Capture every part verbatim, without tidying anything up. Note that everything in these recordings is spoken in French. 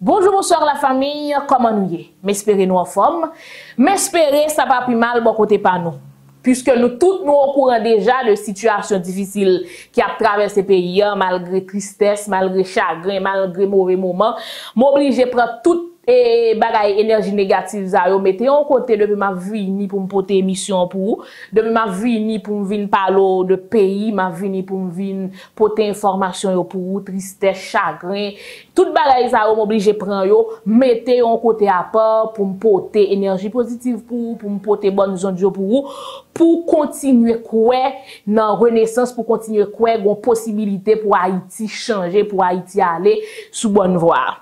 Bonjour, bonsoir la famille, comment nous y est? M'espérez nous en forme, m'espérez ça pas plus mal bon côté pas nous. Puisque nous tous nous au courant déjà de situations difficiles qui a traversé pays, malgré tristesse, malgré chagrin, malgré mauvais moments, m'oblige prendre toute et bagaille énergie négative ça yo mettez en côté depuis ma vie ni pour me porter émission pour depuis ma vie ni pour me venir parler de pays ma vie ni pour me venir porter information yo pour tristesse chagrin toute bagaille ça yo m'oblige prend yo mettez en côté à part pour me porter énergie positive pour pour me porter bonnes ondes pour pour continuer croire dans renaissance pour continuer croire gon possibilité pour Haïti changer pour Haïti aller sous bonne voie.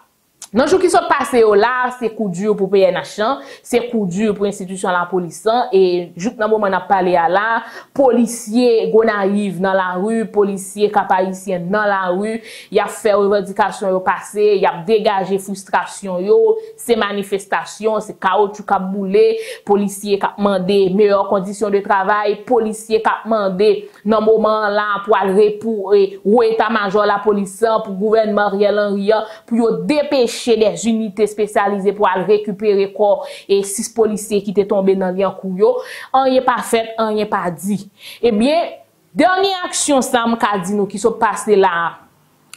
Dans les jours qui sont passés là, c'est coup dur pour P N H, c'est coup dur pour l'institution de la police. Et juste dans le moment où on a parlé là, policiers qui arrivent dans la rue, policiers capaïtiens dans la rue, ils ont fait revendication passé, ils ont dégagé frustration, ces manifestations, ces chaos qui ont boulé, policiers qui ont demandé meilleures conditions de travail, policiers qui ont demandé dans le moment là pour aller pour l'état-major de la police, pour le gouvernement Ariel Henry, pour dépêcher des unités spécialisées pour aller récupérer corps et six policiers qui étaient tombés dans les couillots. On n'est pas fait, on n'est pas dit. Eh bien, dernière action, Sam Kadino, qui se passe là,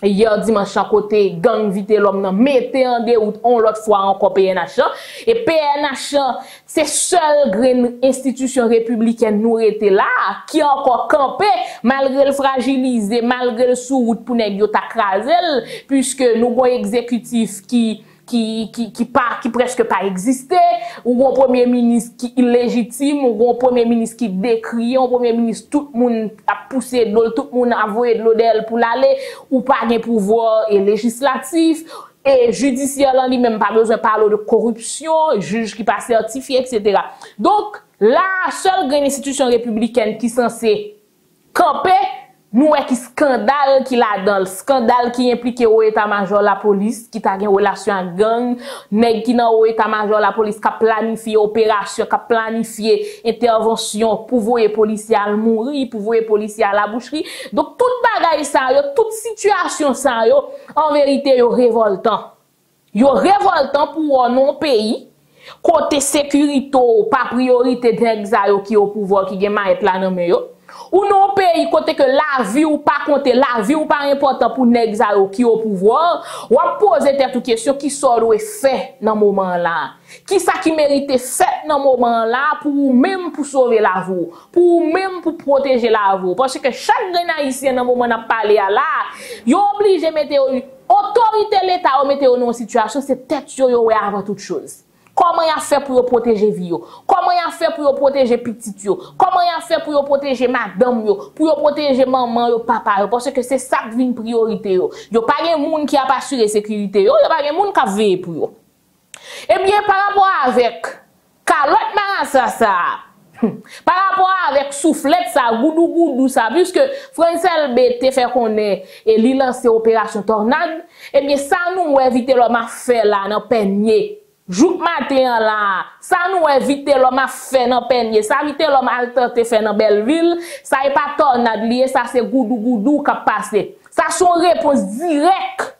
hier dimanche, à côté, gang Vitelòm nan mettez en déroute, on l'autre fois encore P N H. Et P N H, c'est seule grande institution républicaine nous était là, qui encore campé, malgré le fragilisé, malgré le sous-route pour nèg yo ta krasel, puisque nous avons exécutif qui qui qui qui pas qui presque pas existé, ou un premier ministre qui illégitime, ou un premier ministre qui décrit, un premier ministre tout le monde a poussé de l'eau, tout le monde a envoyé de l'eau d'elle pour l'aller, ou pas de pouvoir et législatif et judiciaire là lui même pas besoin de parler de corruption, juge qui pas certifié, et cetera. Donc la seule grande institution républicaine qui est censée camper nous est qui scandale qui là dans le scandale qui implique au état-major la police qui t'a une relation à gang nèg qui dans au état-major la police qui a planifié opération qui a planifié intervention pour voyer policier à mourir pour voyer policier à la boucherie donc toute bagaille ça yo toute situation ça yo en vérité yo révoltant yo révoltant pour un pays côté sécurité pas priorité nèg ça yo qui au pouvoir qui gen maette là nan men yo. Ou non pays côté que la vie ou pas compter la vie ou pas important pour nèg sa yo qui au pouvoir ou a poser toute question qui sort ou fait dans moment là qui ça qui mérite fait dans moment là pour même pour sauver la vie pour même pour protéger la vie parce que chaque grand haïtien dans moment n'a parler là yo obligé mettre autorité l'état ou mettre dans situation c'est tête yo avant toute chose. Comment y a fait pour protéger vie? Comment y a fait pour protéger petit? Comment y a fait pour protéger madame? Pour protéger maman, papa? Parce que c'est ça qui est une priorité. Il n'y a pas de monde qui a pas assuré la sécurité. Il n'y a pas de monde qui a veillé pour eux. Eh bien, par rapport avec Calotte Marassa, ça, par rapport avec Soufflette, ça, Goudou Goudou, ça, puisque Frantz Elbé fait qu'on est et lui lance opération Tornade, eh bien, ça nous éviter l'homme à faire là, dans peigner. Jouk matin là, ça nous est Vitelòm a fait dans Peigné, ça Vitelòm a tenté faire dans Belleville, ça est pas Tornade lié, ça c'est Goudou Goudou qui a passé. Ça son réponse directe.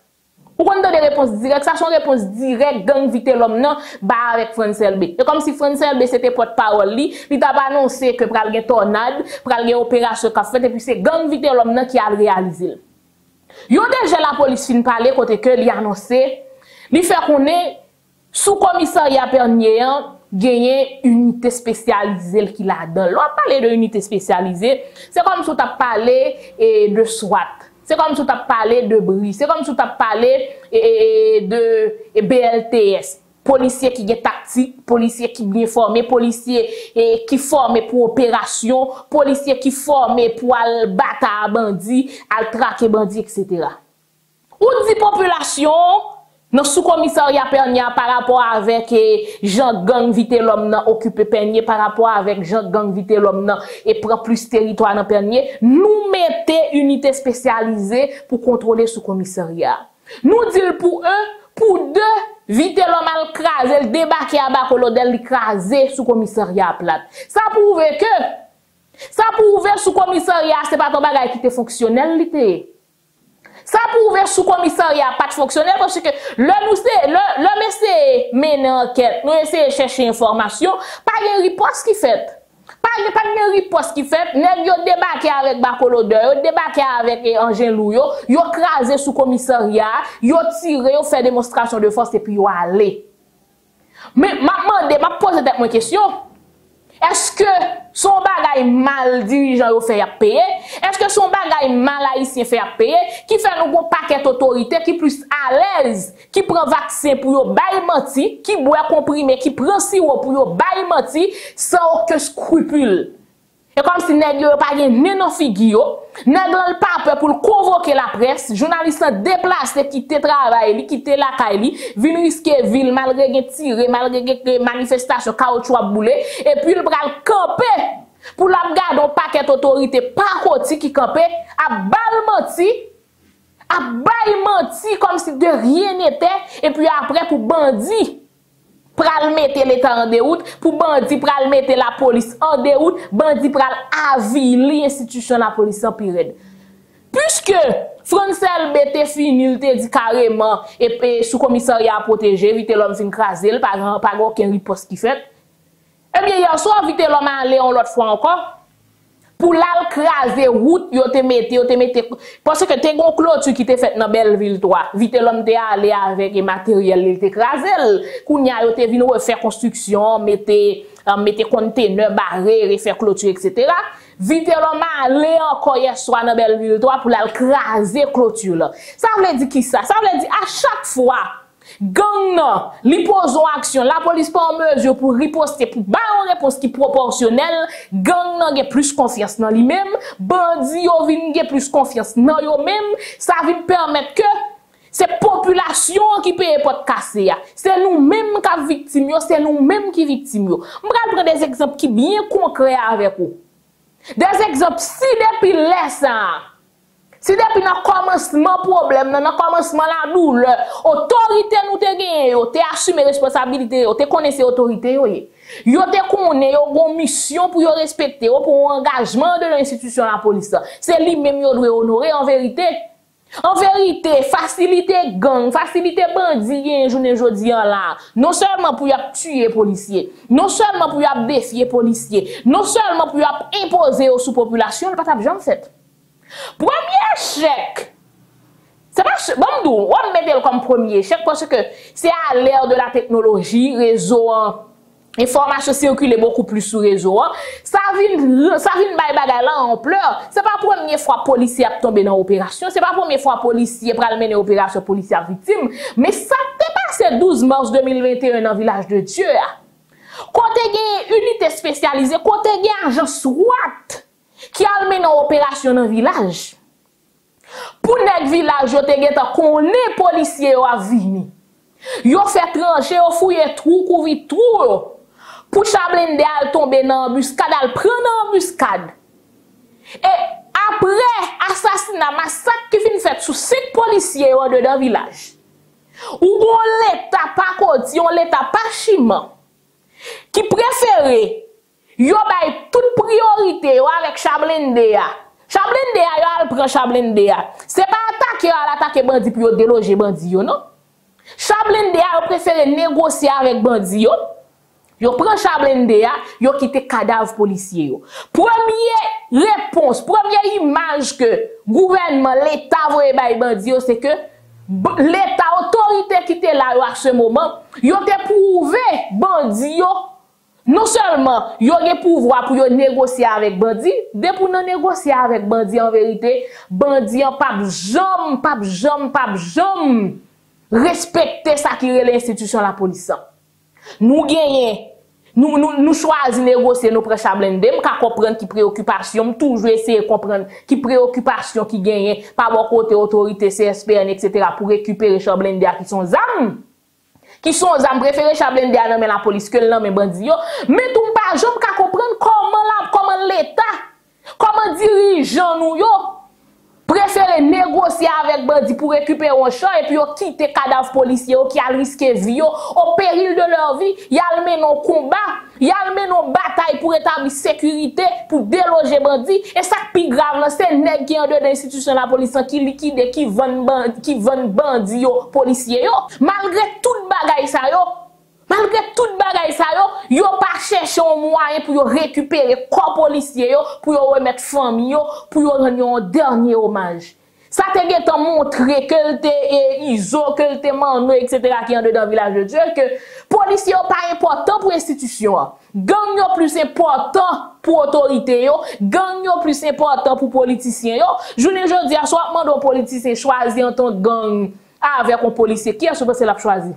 Ou quand des réponses directes, ça son réponse directe gang Vitelòm non, bah avec Frantz Elbé. C'est comme si Frantz Elbé c'était porte-parole li, il t'a annoncé que pral gen tornade, pral gen opération qu'a fait et puis c'est gang Vitelòm non qui a réalisé. Yo déjà la police fin parler côté que li annoncé, li fait qu'on est sous-commissariat Pernier, gagné unité spécialisée qui l'a dans. L'on parle de unité spécialisée, c'est comme si on t'a parlé de SWAT, c'est comme si on t'a parlé de B R I, c'est comme si on t'a parlé de B L T S. Policiers qui est tactique, policiers qui bien formés, policiers eh, qui formés pour opération, policiers qui formés pour al battre à bandit, al traquer bandit, et cetera. Ou dit population, dans sous-commissariat Pernier par rapport avec Jean Gang Vitelòm nan occupé Pernier par rapport avec Jean Gang Vitelòm nan et prend plus territoire dans Pernier, nous mettez unité spécialisée pour contrôler sous-commissariat. Nous disons pour un, pour deux, Vitelòm al krasé, le débarqué à Marco Lodeux l'écrasé sous-commissariat plate. Ça prouve que ça prouve sous-commissariat c'est pas ton bagage qui te fonctionnel. Ça prouve sous commissariat pas de fonctionnel parce que le nous c'est le mener enquête, nous essayons de chercher information, pas de riposte qui fait. Pas de riposte qui fait, nèg yo débarqué avec Marco Lodeux, yo débarqué avec Angèle Louis, yo crasé sous commissariat, yo tiré, yo fait démonstration de force et puis yo allé. Mais m'a demandé, m'a posé tête mon question. Est-ce que son bagay mal dirigeant yo fait à payer? Est-ce que son bagay mal haïtien fait à payer? Qui fait nous bon paquet d'autorité qui plus à l'aise, qui prend vaccin pour yo bail menti, qui boit comprimé, qui prend sirop pour yo bail menti, sans aucun scrupule. Et comme si nèg yo pa gen nèg nan figyo, nèg lan pa peur pour convoquer la presse, journaliste déplacé qui te travail li, qui te la caille li, vinn risquer ville malgré gen tiré, malgré gen manifestation caoutchouc a boulé et puis il pral camper pour la garder un paquet autorité par côté qui camper a bal menti, a bail menti comme si de rien n'était et puis après pour bandit pral mettre l'état en déroute, pour bandit pral mettre la police en déroute, bandit pral avili l'institution la police en pire. Puisque Frantz Elbé te fini, il te dit carrément, et sous commissariat à protéger, Vitelòm fin krasé, pas pas aucun riposte qui fait. Eh bien, hier soir, Vitelòm a allé en l'autre fois encore, pour l'al craser route, yo te mette, yo te mette, parce que te gon clôture qui te fait dans Belleville trois. Vitelòm te allé avec et matériel, il te craser. Kounya yo te vin refaire construction, mette, mette conteneur barré, refaire clôture, et cetera. Vitelòm allé encore hier soir dans Belleville trois pour l'al craser clôture là. Ça veut dire qui ça? Ça veut dire à chaque fois, gang nan, li poson action, la police pas en mesure pour riposter, pour ba une réponse qui proportionnelle, gang nan gen plus confiance dans lui-même, bandi yo vin gen plus confiance dans yo même, ça vient permettre que c'est population qui paye pot casser, c'est nous-mêmes qui victime yo, c'est nous-mêmes qui victime yo. M'pral prendre des exemples qui bien concrets avec vous. Des exemples si depuis l'essence. Si depuis le commencement problème, dans le commencement la douleur, autorité nous te gagne, vous te assumez responsabilité, vous te connaissez autorité, vous te connaissez, vous avez une mission pour respecter, pour engagement de l'institution la police. C'est lui-même qui doit honorer en vérité. En vérité, faciliter gang, faciliter bandit, journée jodi en là. Non seulement pour y tuer policiers, non seulement pour y défier policiers, non seulement pour y imposer aux sous-populations, pas de gens fait. Premier chèque, c'est pas bon, on met comme premier chèque parce que c'est à l'ère de la technologie, réseau, information circule beaucoup plus sur réseau. Ça vient, ça vient by bagay là en pleurs. C'est pas première fois policier a tombé dans opération, c'est pas première fois policier pral mener opération policière victime, mais ça t'est passé douze mars deux mille vingt et un dans Village de Dieu. Côté gain unité spécialisée, côté gain agence S W A T. Qui a mené une opération dans le village. Pour le village, vous avez des policiers qui viennent. Ils ont fait trancher, ils ont fouillé trou, couvert trou. Pour Chablendea tomber dans l'embuscade, ils prennent l'embuscade. Et après l'assassinat, massacre qui vient fait sur cinq policiers dans le village. Ou l'État pas côté, l'État pas chiment. Qui préférait. Yo bay toute priorité yo avec Chablendea. Chablendea yo al prend Chablendea. C'est pas attaquer à l'attaquer bandi pour déloger bandi yo non. Chablendea yo préfère négocier avec bandi yo. Yo prend Chablendea, yo quitte cadavre policier yo. Première réponse, première image que gouvernement l'état voye bay bandi yo c'est que l'état autorité qui était là yo à ce moment, yo te prouvé bandi yo. Non seulement il y a le pouvoir pour négocier avec bandit, de pour non négocier avec bandit en vérité, bandit en pas jam, pas jam, pas jam respecter ça qui est l'institution la police. Nous gagnons, nous nous nous choisissons négocier nos préchablende, m'ka comprendre qui préoccupation, toujours essayer comprendre qui préoccupation qui gagne par bon côté autorité C S P N et cetera pour récupérer chablende qui sont zam. Qui sont zam préféré Chablendea dans la police que dans mes bandits yo mais tout pas jambe ka comprendre comment la comment l'état comment dirigeant nous yo préférer négocier avec bandits pour récupérer un champ et puis yo quitter cadavre policier qui a risqué vie au péril de leur vie y a mené un combat y a mené une bataille pour établir sécurité pour déloger bandits et ça plus grave c'est nèg qui en dehors de l'institution la police qui liquide qui vend qui vend bandits yo policiers yo malgré tout bagay sa yo, yo pas chercher un moyen pour récupérer corps policier pour remettre famille pour rendre un dernier hommage. Ça te gè tan montré que le te iso, que le te mannou, et cetera qui en dedans village de Dieu, que policiers pas important pour institution, gang yo plus important pour autorité yo, gang yo plus important pour politicien yo. Journée jodi a soit mande aux politiciens choisir en tant gang avec un policier qui est-ce que c'est l'a choisi.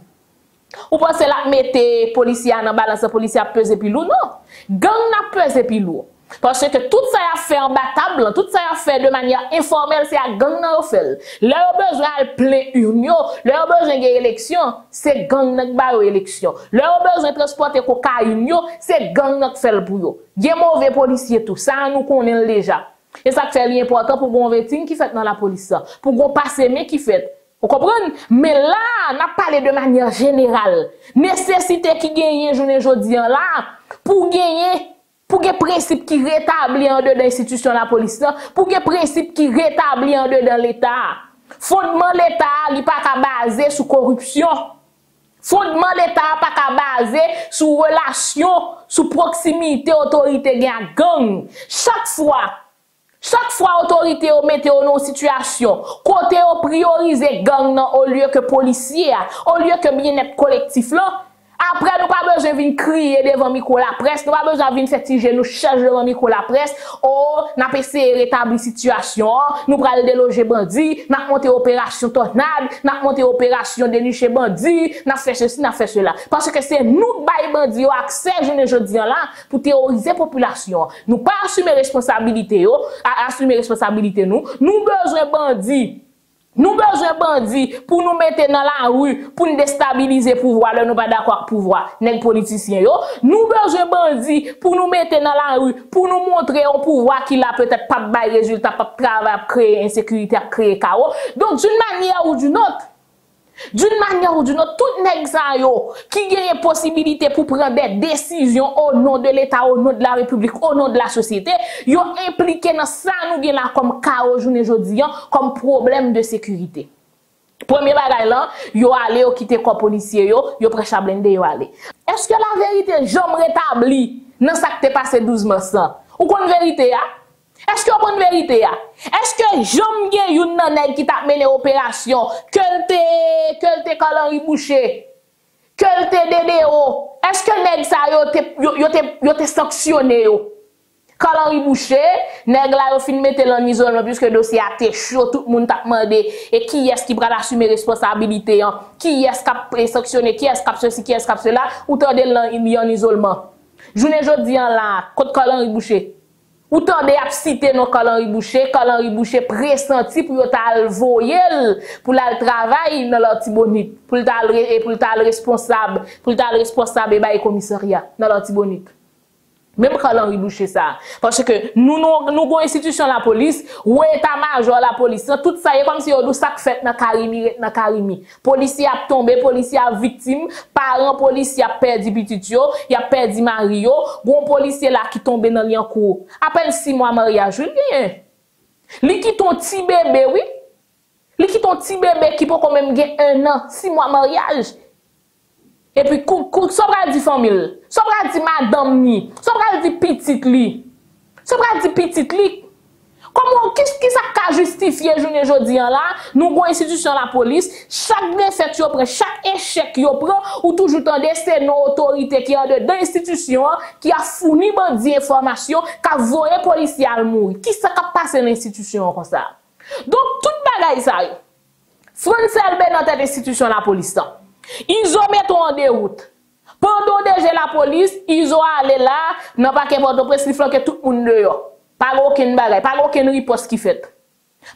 Ou pensez la mette policier en balance, policier pèse puis lourd non. Gang n'a pèse puis lourd. Parce que tout ça a fait en bas table, tout ça a fait de manière informelle, c'est à gang nan yo fèl. Leur besoin al plein urne, leur besoin de élection, c'est gang nan ba yo élection. Leur besoin transporter cocaïne, c'est gang nan fèl pou yo. Gen mauvais policier tout ça, nous connaissons déjà. Et ça fait l'important pour gon vetting qui fait dans la police, pour gon passé mais qui fait. Vous comprenez? Mais là, on a parlé de manière générale. Nécessité qui gagne journée jodi là pour gagner pour des principes qui rétablissent en dedans l'institution la police, pour des principes qui rétablissent en dedans l'État. Fondement l'État n'est pas basé sur corruption. Fondement l'État n'est pas basé sur relation, sur proximité, autorité, gang. Chaque fois, chaque fois autorité ou mette ou non situation, côté ou prioriser gang nan, au lieu que policier, au lieu que bien-être collectif là. Après, nous pas besoin de crier devant micro la presse, nous pas besoin de faire tiger nous charger devant micro la presse. Oh, n'a pas essayé rétablir situation, nous pral déloger bandit, n'a monté opération tornade, n'a monté opération dénicher bandit, n'a fait ceci, n'a fait cela. Parce que c'est nous bail bandit accès journée jodi là pour terroriser population. Nous pas assumer responsabilité yo, assumer responsabilité nous. Nous besoin bandit. Nous besoin bandits pour nous mettre dans la rue, pour nous déstabiliser pouvoir, là nous pas d'accord pouvoir, nèg politicien yo. Nous besoin bandits pour nous mettre dans la rue, pour nous montrer au pouvoir qu'il a peut-être pas bail résultat, pas travail, créer insécurité, créer chaos. Donc d'une manière ou d'une autre, d'une manière ou d'une autre, tout nèg sa yo qui gagne possibilité pour prendre des décisions au nom de l'État, au nom de la République, au nom de la société, yo impliqué dans ça nous gagne là comme chaos journée jodi, comme problème de sécurité. Premier bagay là, yo allé ou quitter corps policier yo, yo près Chablendea yo allé. Est-ce que la vérité j'aime rétabli dans ça qui t'est passé douze mars? Ou qu'on vérité ya? Est-ce que bonne vérité ya? Est-ce que j'aime gen yon nan nèg qui t'a mené opération que te que te Henri Boucher que te D D O? Est-ce que nèg sa yo te yo te yo te sanctionné yo? Henri Boucher nèg la yo fin mette en isolement puisque dossier a été chaud, tout le monde t'a demandé et qui est-ce qui va assumer responsabilité hein? Qui est-ce qui a sanctionné, qui est-ce qui a ceci, qui est-ce qui a cela ou tande en isolement? Journée jodi an la côte Henri Boucher. Ou tendez à citer nos Henri Boucher, Henri Boucher pressenti pour le voyer, pour le travail dans l'Artibonite, pour le responsable, pour le responsable et le commissariat dans l'Artibonite. Même Henri Boucher ça. Parce que nous, nous, nous, institution la police, ou état-major la police, tout ça est comme si on nous sac fait dans Karimi, dans Karimi. Policier a tombé, policier a victime, parents policier a perdu Pititio, il a perdu Mario, bon policier là qui tombe dans l'encours. À peine six mois mariage, Julien. Lui qui ton petit bébé, oui. Lui qui ton petit bébé qui peut quand même gagner un an, six mois mariage. Et puis, ça va dire famille, ça va dire madame ni, ça va dire petite li, ça va dire petite li. Comment, qu'est-ce qui ça justifier journée jodi là? Nous avons institution la police, chaque défaite yo prend, chaque échec yo prend, ou toujours tendez c'est nos autorités qui ont dedans institution qui a fourni bandi information, qui a voyé policier à mourir. Qui ça qui passe dans l'institution comme ça? Donc toute bagaille ça. Frantz Elbé dans cette institution la police. Ils ont mis en déroute. Pendant déjà la police, ils ont allé là, n'ont pas qu'à Port-au-Prince, ils font que tout le monde dehors. Pas aucune bagaille, pas aucune riposte qui fait.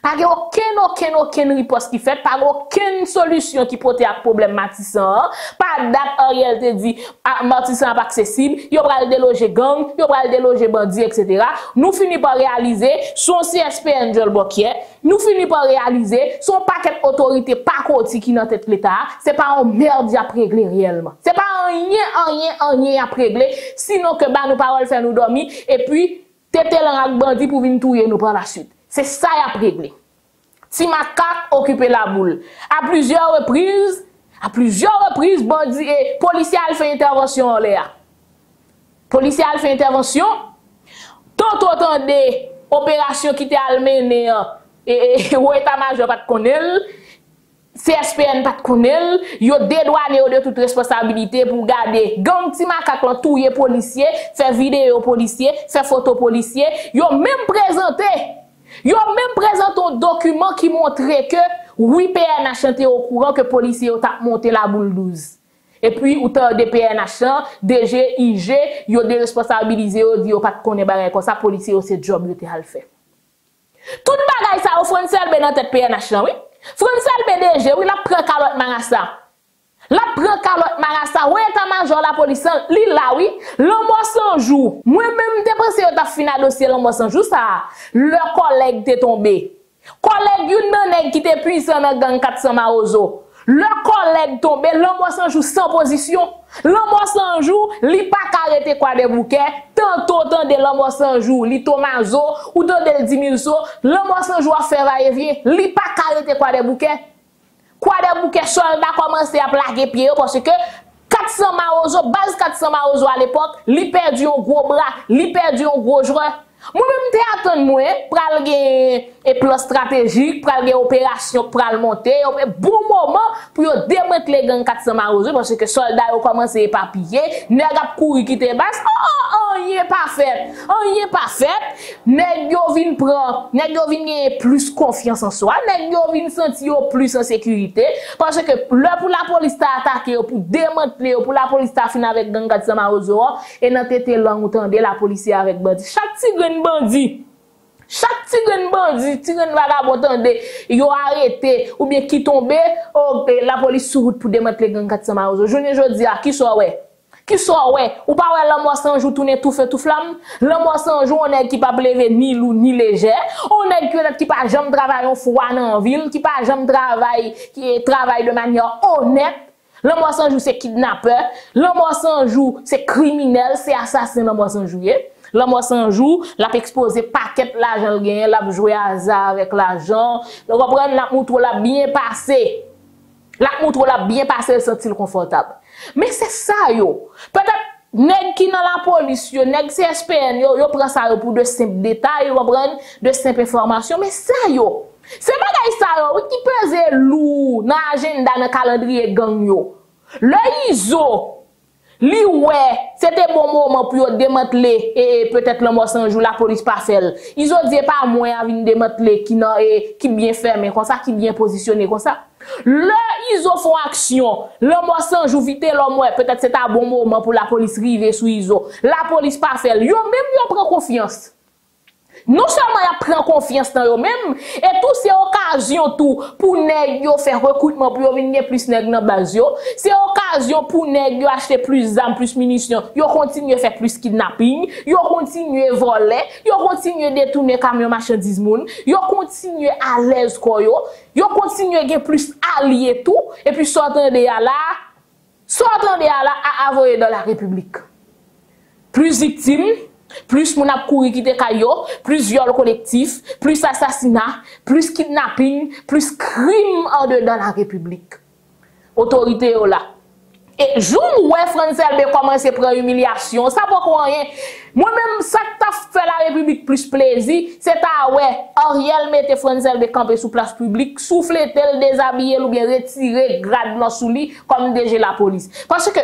Pas aucune, aucune, aucune riposte qui fait, pas aucune solution qui porte à problème Matissant. Pas date Ariel te dit, Matissant pas accessible, il va le déloger gang, il va le déloger bandit, et cetera. Nous finissons par réaliser son C S P N de l'Bokier. Nous finissons par réaliser son paquet d'autorité pas côté qui n'a tête l'État. C'est pas un merde à régler réellement. C'est pas un rien, un rien, un rien à régler. Sinon que bah nos paroles fait nous dormir et puis tête l'en bandit pour venir touiller nous par la suite. C'est ça à régler. Si ma carte occupait la boule, à plusieurs reprises, à plusieurs reprises, bandits et policiers ont fait intervention en l'air. policiers ont fait intervention. Tant autant des opérations qui étaient menées et où état-major pas de connaître, C S P N pas de connaître, ils ont dédouané de toute responsabilité pour garder gang ti macaque tout les policiers, faire vidéo policiers, faire photo policiers, ils ont même présenté, ils ont même présenté un document qui montrait que oui P N H était au courant que policiers ont monté la boule douze. Et puis, autant de P N H, D G, I G, ils ont déresponsabilisé, ils ont dit, ils pas de connaître comme ça, les policiers ont fait le job, ils ont fait. Tout le bagage, ça, Frantz Elbé dans tête P N H, oui. Frantz Elbé D G, oui, la prend calotte Marassa. La prend calotte Marassa, oui, état-major, la police, li là, oui. L'homme sans jour. Moi-même, je pense que tu as fini le dossier, l'homme sans jour, ça. Leur collègue t'est tombé. Collègue, yon nan qui t'est puissant dans gang quatre cents Marozo. Le collègue tombé, l'homme sans jour sans position. L'homme sans jour, li pas arrêté quoi des bouquets. Tantôt, tant de l'homme sans jour, li tomazo, ou tant de dix mille so, l'homme sans jour a fait va-et-vient, li pas arrêté quoi des bouquets. Quoi des bouquets, soldat commencé à plaquer pied parce que quatre cents Marozo, base quatre cents Marozo à l'époque, li perdu un gros bras, li perdu un gros joueur. Moi-même, je t'attends, moi, pour aller un plan stratégique, pour aller une opération, pour aller monter, un bon moment pour démettre les gangs quatre cents Marozo, parce que les soldats ont commencé à éparpiller, les gens ont couru quitter basse, oh, oh, on y est pas fait, on y est pas fait, les gens viennent prendre, les gens viennent plus confiance en soi, les gens viennent sentir plus en sécurité, parce que là, pour la police t'a attaqué, pour démanteler, pour la police t'a fini avec gangs quatre cents Marozo, et dans tête langue, on tendait la police avec bandit. Chaque tigre bandit, chaque tigre bandit, tigre vagabond, ils ont arrêté ou bien qui tombe, oh, la police sur route pour démanteler gang quatre cents Marozo. Je ne dis pas qui soit ouais, qui soit ouais, ou pas ouais, l'homme sans jour tourne tout feu tout flamme, l'homme sans jour on est qui pas lever ni lourd ni léger, on est qui pas jamais travailler en froid dans la ville, qui pas jamais travailler, qui travaille de manière honnête. L'homme sans jour c'est kidnappeur, l'homme sans jour c'est criminel, c'est assassin l'homme sans jour. L'homme sans jour, l'a exposé paquet l'argent gain, l'a joué à hasard avec l'argent. Le reprendre la montre l'a bien passé. La montre l'a bien passé, elle sent-il confortable. Mais c'est ça yo. Peut-être nèg qui dans la police, nèg C S P N yo, yo prend ça pour de simples détails, yo reprendre de simples informations, mais ça yo. C'est bagay ça yo qui pèse lourd dans agenda dans calendrier gang yo. Le I S O li ouais, c'était bon moment pour démanteler et peut-être le mois sans jour la police pas fait. Ils ont dit pas moins à venir démanteler qui non et qui bien fermé comme ça, qui bien positionné comme ça. Là, ils ont fait action. Le mois sans jour vite l'homme ouais, peut-être c'est un bon moment pour la police river sous I S O. La police pas fait. Yo même yo prend confiance. Non seulement ils prennent confiance dans eux-mêmes, et toutes ces occasions tout pour nègres faire recrutement pour venir plus nègres dans base. C'est occasion pour nègres acheter plus d'armes, plus munitions. Ils continuent à faire plus kidnapping, ils continuent à voler, ils continuent à détourner camions marchandises moun, ils continuent à l'aise quoi yo, ils continuent à gagner plus alliés tout et puis sortant de là, sortant de là à avoyer dans la République. Plus victimes. Plus moun ap kouri kite kayo, plus viol collectif, plus assassinat, plus kidnapping, plus crime en dedans la République. Autorité yo la. Et jour ouais Frantz Elbé commence prend humiliation, ça pas quoi rien. Moi-même ça t'a fait la République plus plaisir, c'est ta ouais Ariel mette Frantz Elbé camper sous place publique, souffler tel déshabiller ou bien retirer grade blanc sous lui comme D G la police. Parce que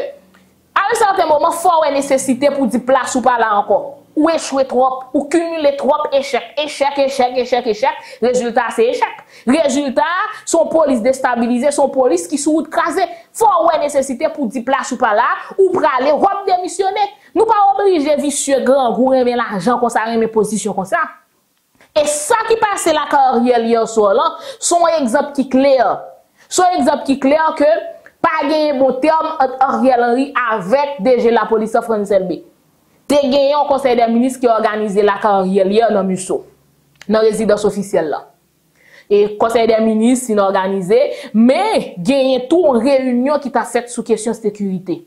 à un certain moment, il faut une nécessité pour dire place ou pas là encore. Ou échouer trop, ou cumuler trop, échec, échec, échec, échec, échec. Résultat, c'est échec. Résultat, son police déstabilisée, son police qui sous crasé. Faut une nécessité pour dire place ou pas là, ou pour aller, ou démissionner. Nous pas obligés vicieux grand, ou remettre l'argent comme ça, remettre position comme ça. Et ça qui passe la carrière hier soir là, son exemple qui clair. Son exemple qui clair que pas gagné bon terme entre Ariel Henry avec D G la police Frantz Elbé. Te gagné un conseil des ministres qui a organisé la carrière dans Musso, dans résidence officielle là. Et conseil des ministres s'est organisé, mais gagné tout une réunion qui t'a fait sous question sécurité.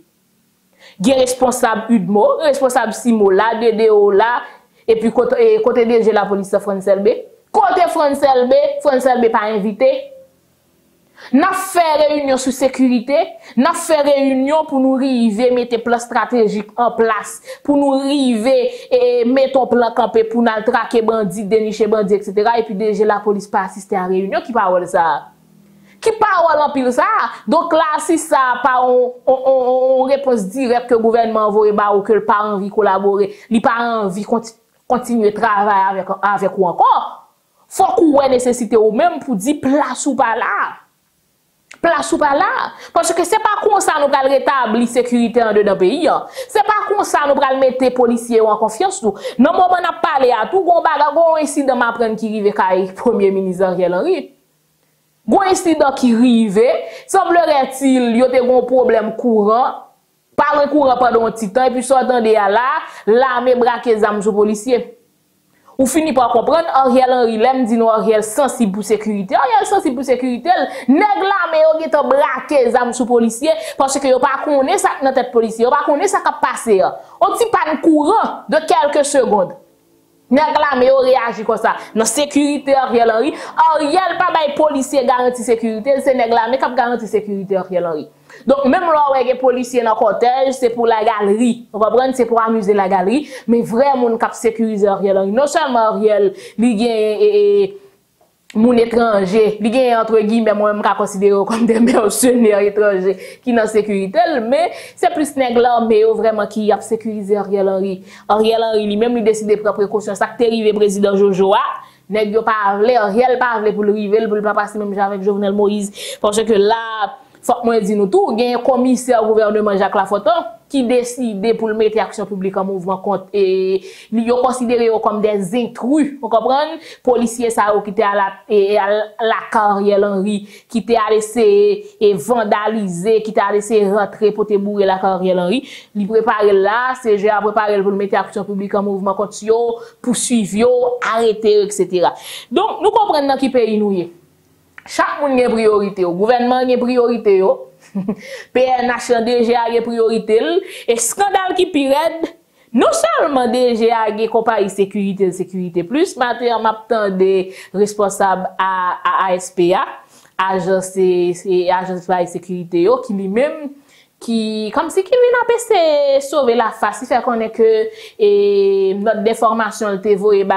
Gagné responsable Udmo, responsable Simo là, D D O là, et puis côté côté D G la police Frantz Elbé, côté Frantz Elbé, Frantz Elbé pas invité. N'a fait réunion sur sécurité, n'a fait réunion pour nous river mettre plan stratégique en place, pour nous river et mettre un plan campé pour nous traquer bandits, dénicher bandits, et cetera. Et puis déjà la police pas assister à la réunion, qui parle ça? Qui parle en pile ça? Donc là, si ça pas on, on, on, on réponse directe que le gouvernement envoie ou que le pas envie collaborer, il pas envie continuer travailler avec avec ou encore. Faut qu'on ait nécessité ou même pour dire place ou pas là. Place ou pas là. Parce que c'est pas comme ça nous allons rétablir sécurité en dedans pays. C'est pas comme ça nous allons mettre les policiers en confiance. Nous, non, moment on a parlé à tout, on a un incident qui arrive avec le premier ministre Ariel Henry. Un incident qui arrive, semblerait-il, il y a un problème courant, pas un courant pendant un petit temps, et puis sortant de là, l'armée braque les armes sur les policiers. Ou finit par comprendre, Ariel Henry l'aime dit nous Ariel sensible pour sécurité. Ariel sensible pour sécurité, nèg la mais yo gete braqué zam sous policier parce que yo pas connaît ça dans tête policier, yo pas connaît ça qu'a passé. On ti panne courant de quelques secondes. Nèg la mais yo réagi comme ça. Dans sécurité Ariel Henry, Ariel pas bay policier garantie sécurité, c'est nèg la mais qu'a garantie sécurité Ariel Henry. Donc même là où les policiers dans le cortège, c'est pour la galerie. On va prendre, c'est pour amuser la galerie, mais vraiment cap sécuriser Ariel Henry. Non seulement Ariel, il y a mon étranger, il y a entre guillemets moi-même qui considéré comme des mercenaires étrangers qui dans sécurité, mais c'est plus nèg là mais vraiment qui a sécurisé Ariel Henry. Ariel Henry lui-même il décide de prendre précaution, ça qui arrivé président Jojoa. Nèg yo pas vle, Ariel pas vle pour le rivel, pour le pas passer même avec Jovenel Moïse parce que là faut que moi dis nous tout, il y a un commissaire au gouvernement Jacques Lafoton qui décide pour mettre l'action publique en mouvement contre et ils ont considéré comme des intrus, vous comprenez? Policiers ça qui étaient à la et à la carrière Henry qui étaient à laisser et vandaliser, qui étaient à laisser rentrer pour te bourrer la carrière Henry, ils préparent là, c'est j'ai à préparer pour mettre l'action publique en mouvement contre yo, poursuivre yo, arrêter et cetera. Donc nous comprenons dans qui pays nous est. Chaque monde a priorité, le gouvernement a priorité, P N H D G A a priorité, et scandale qui pire, non seulement D G A a compagnie sécurité, sécurité plus, maintenant m'attend des responsables à A S P A, agence de sécurité, qui lui-même, qui, comme si qui vient à sauver la face, il fait qu'on est que notre déformation le tévo et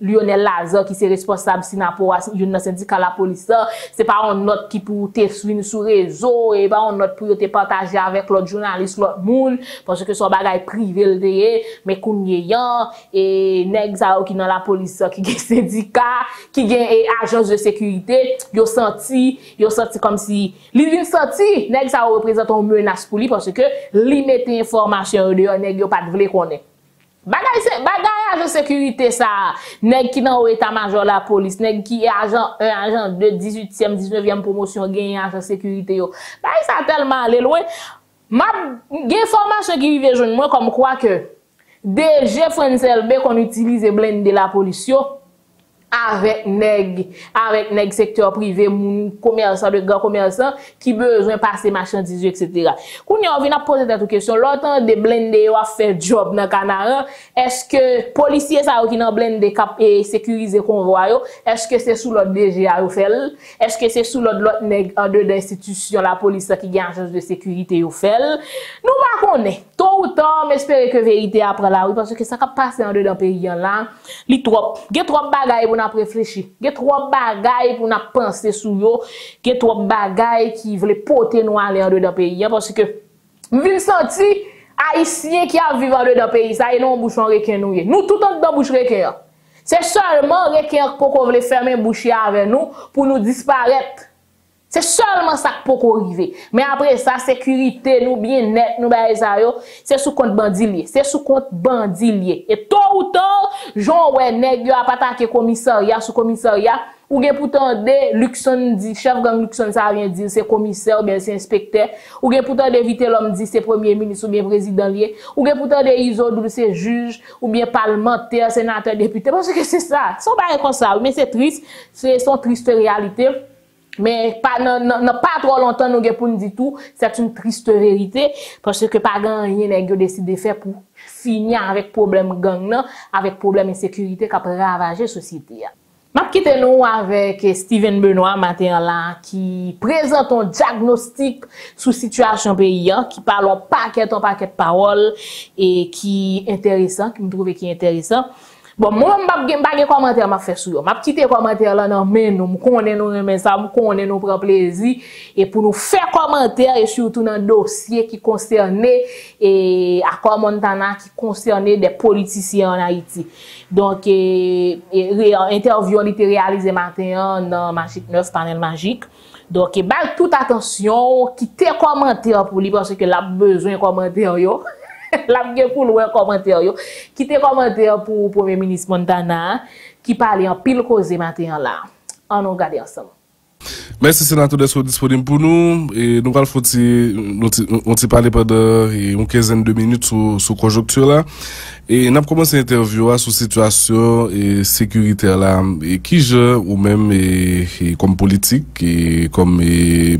Lionel Lazarre qui est responsable Sinapore dans syndicat la police, c'est pas un note qui pour te suivre sur réseau et pas un note pour te partager avec l'autre journaliste l'autre monde parce que son bagage privé le dé mais kounyeyan et nexao qui dans la police qui est syndicat qui est agence de sécurité yo senti yo senti comme si li vin senti nexao représente un menace pour lui parce que li mette information dehors nèg yo pas de vle connait bagay c'est bagay agent sécurité ça nèg qui dans état major la police nèg qui agent un agent de dix-huitième dix-neuvième promotion gagne agent sécurité yo bagay ça tellement aller loin m'a gagne information qui rive joindre moi comme quoi que D G Frantz Elbé qu'on utilise blende de la police yo avec nèg avec nèg secteur privé moun commerçant de grand commerçant qui besoin passer marchandise etc. Kounyon vinn a poser des questions l'autant de blender a fait job dans Canara est-ce que policier ça qui dans blender cap et sécuriser convoi yo est-ce que c'est sous l'autre D G A ou fait est-ce que c'est sous l'autre l'autre nèg en deux d'institution la police qui gagne agence de sécurité ou fait nous pas connaît tôt ou tard m'espérer que vérité après la rue parce que ça cap passer en dedans pays là li trop gen trop bagaille n'a réfléchi. Il y a trois bagailles pour n'a penser sur yo, il y a trois bagailles qui veulent porter nous aller en dedans pays parce que ville senti haïtien qui a vivre en dedans pays ça et non bouchon requin nous. Nous tout en dedans bouche requin. C'est seulement requin qu'on veut fermer boucher avec nous pour nous disparaître. C'est seulement ça pour qu'on arrive. Mais après ça, sécurité, nous bien net, nous baise ça yo, c'est sous compte bandilier, c'est sous compte bandilier. Et tôt ou tard, j'en ouais nèg yo a pas attaqué commissariat, sous commissariat, ou bien pourtant de Luxon dit, chef gang Luxon ça rien dire, c'est commissaire, bien c'est inspecteur, ou bien pourtant de Vitelòm dit, c'est premier ministre, ou bien président lié, ou bien pourtant de Iso, c'est juge, ou bien parlementaire, sénateur, député, parce que c'est ça, c'est pas comme ça, mais c'est triste, c'est son triste réalité. Mais pas, non, non, non, pas trop longtemps nous pour nous dire tout, c'est une triste vérité parce que pas grand rien nèg décidé de faire pour finir avec problème gang avec problème insécurité qui a ravagé société. Je vais quitter nous avec Steven Benoît matin là qui présente un diagnostic sur la situation pays qui parle en paquet en paquet de paroles et qui est intéressant, qui me trouve qui est intéressant. Bon, moi, je ne vais pas faire de commentaires, je vais faire sur. Je vais quitter les commentaires là, non, mais nous, nous connaissons, nous aimons ça, nous connaissons, nous prenons plaisir. Et pour nous faire commentaires, et surtout dans le dossier qui concernait, et accord Montana, qui concernait des politiciens en Haïti. Donc, interview, on était réalisé matin dans Magic neuf, panel magique. Donc, et bah, toute attention, quittez les commentaires pour lui, parce que là, besoin de commentaires, yo. La bien pour le commentaire yo quitter commentaire pour premier ministre Montana qui parlait en pile cause matin là on nous regarder ensemble. Merci sénateur d'être disponible pour nous et nous allons faut on t'y parler pendant une quinzaine de minutes sur sur conjoncture là et nous avons commencé l'interview sur situation et sécuritaire là et qui je ou même et comme politique et comme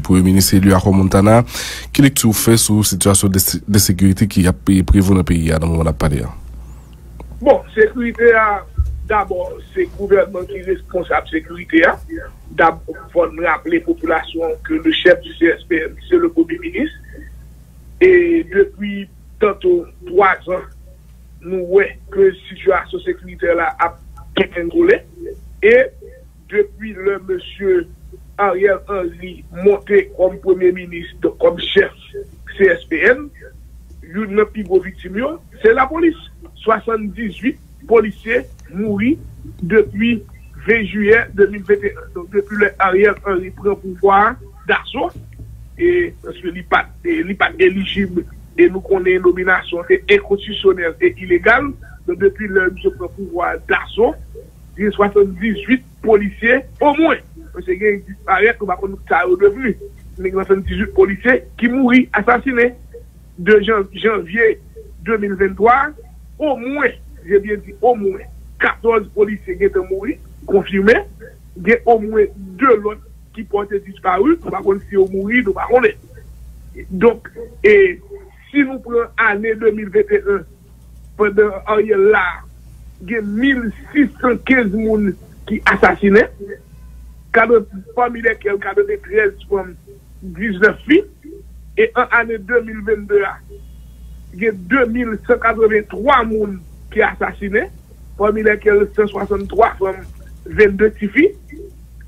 premier ministre élu à Montana qui est tout fait sur situation de, de sécurité qui a prévu dans le pays à moment la parler. Bon, sécurité à d'abord, c'est le gouvernement qui est responsable de la sécurité. D'abord, il faut rappeler aux populations que le chef du C S P N, c'est le Premier ministre. Et depuis tantôt trois ans, nous voyons que la situation sécuritaire a été contrôlée. Et depuis le monsieur Ariel Henry monté comme Premier ministre, comme chef C S P N, une plus grosse victime, c'est la police. soixante-dix-huit policiers mourit depuis vingt juillet deux mille vingt et un. Donc, depuis le Ariel Henry prend pouvoir d'assaut, et parce que il n'est pas éligible, et nous connaissons une nomination inconstitutionnelle et illégale. Donc, depuis le prend pouvoir d'assaut, il y a soixante-dix-huit policiers au moins. Parce qu'il y a soixante-dix-huit policiers qui mourent assassinés de janvier deux mille vingt-trois, au moins, j'ai bien dit au moins. quatorze policiers qui sont morts, confirmés, il y a au moins deux autres qui portent disparus, nous ne savons pas si on mourit, nous ne savons pas. Donc, et si nous prenons l'année deux mille vingt et un, pendant Ariel là, il y a mille six cent quinze personnes qui sont assassinées, parmi lesquelles quarante-treize femmes, dix-neuf filles, et en année deux mille vingt-deux, il y a deux mille cent quatre-vingt-trois personnes qui sont assassinées, parmi lesquels cent soixante-trois femmes, vingt-deux petites filles,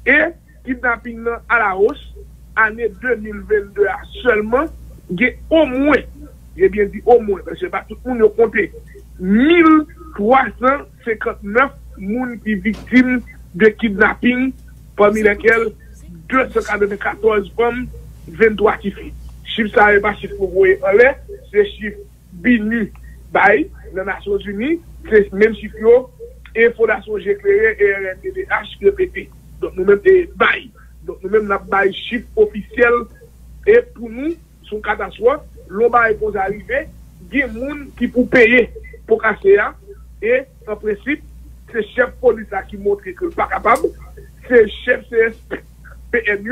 et kidnapping à la hausse, année deux mille vingt-deux seulement, il y a au moins, j'ai bien dit au moins, parce que pas tout le monde a compté, mille trois cent cinquante-neuf personnes qui sont victimes de kidnapping, parmi lesquels deux cent quatre-vingt-quatorze femmes, vingt-trois petites filles. Chiffre ça n'est pas chiffre pour vous en l'air, c'est chiffre B I N U, B A I, les Nations Unies, c'est même si et Fondation Géclairé et R N D D H répété. Donc nous-mêmes, bail. Donc nous-mêmes, nous avons bail chiffre officiel. Et pour nous, son catastrophe, l'on va pour arriver, il y a des gens qui pour payer pour casser. Et en principe, c'est chef police qui montre que n'est pas capable. C'est chef C S P N.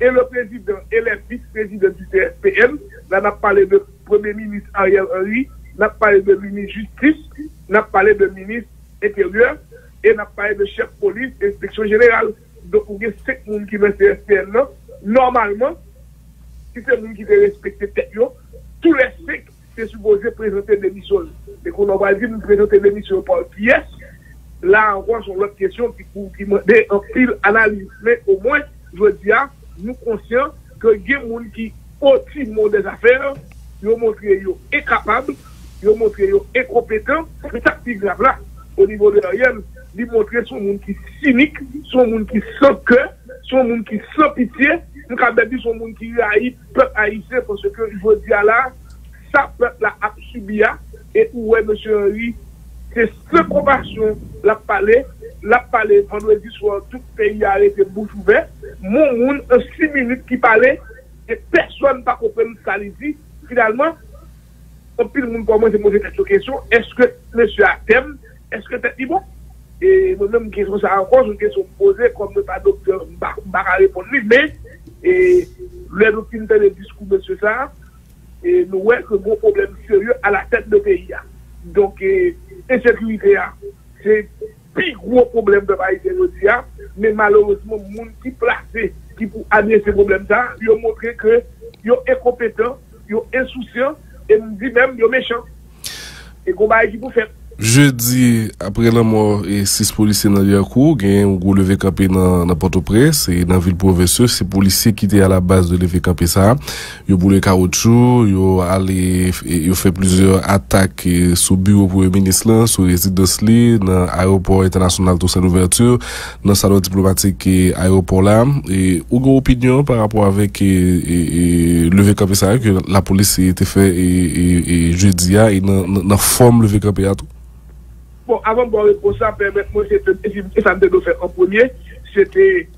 Et le président et le vice-président du C S P N, là, on a parlé de Premier ministre Ariel Henry. N'a parlé de ministre justice, n'a parlé de ministre intérieur, et n'a parlé de chef police, inspection générale. Donc, il y a cinq personnes qui sont dans le C S P N. Normalement, si c'est nous qui te respecté, tous les cinq, c'est supposé présenter des missions. Et qu'on on va dire, nous présenter des missions par pièce. Là, encore, sur l'autre question qui m'a dit en pile analyse. Mais au moins, je dis à nous conscients que il y a des gens qui ont des affaires, ils ont montré qu'ils sont incapables. Ils ont montré qu'ils sont incompétents. C'est ça qui est grave là. Au niveau de l'Ariel, ils ont montré son monde qui est cynique, son monde qui est sans cœur, son monde qui est sans pitié. Nous avons dit son monde qui haït, peuple haïtien, parce que je veux dire là, ça peuple là a subi. Et où est M. Henry? C'est sans compassion, la palais, la palais, vendredi soir, tout le pays a arrêté bouche ouverte. Mon monde, en six minutes qui parlait, et personne n'a pas compris ça. Finalement, on peut commencer à poser cette question. Est-ce que monsieur a thème? Est-ce que t'es dit bon? Et moi-même, question ça encore, une question posée, comme le pas docteur Mbara répondre, mais et le docteur dans le discours de monsieur ça, et nous voyons que gros problème sérieux à la tête de pays. Donc, insécurité, c'est plus gros problème de Haïti aujourd'hui, mais malheureusement, les gens qui placent, qui pour adresser ces problèmes, ils ont montré que ils sont incompétents, ils sont insouciants, et nous disons même qu'ils sont méchants. Et qu'on va pour faire. Jeudi, après la mort et six policiers dans le cours, il y a un gros levé campé dans Port-au-Prince et dans la ville provinceuse. Ces policiers qui étaient à la base de levé campé ça, ils ont boulé caoutchouc, ils ont fait plusieurs attaques sous le bureau pour le ministre, sous résidence, dans l'aéroport international de Saint-Ouverture, dans le salon diplomatique et l'aéroport là. Et une grande opinion par rapport avec le levé campé ça, que la police a été faite jeudi et dans la forme levé campé à tout. Bon, avant de répondre ça, permettez-moi de ça me faire en premier, c'était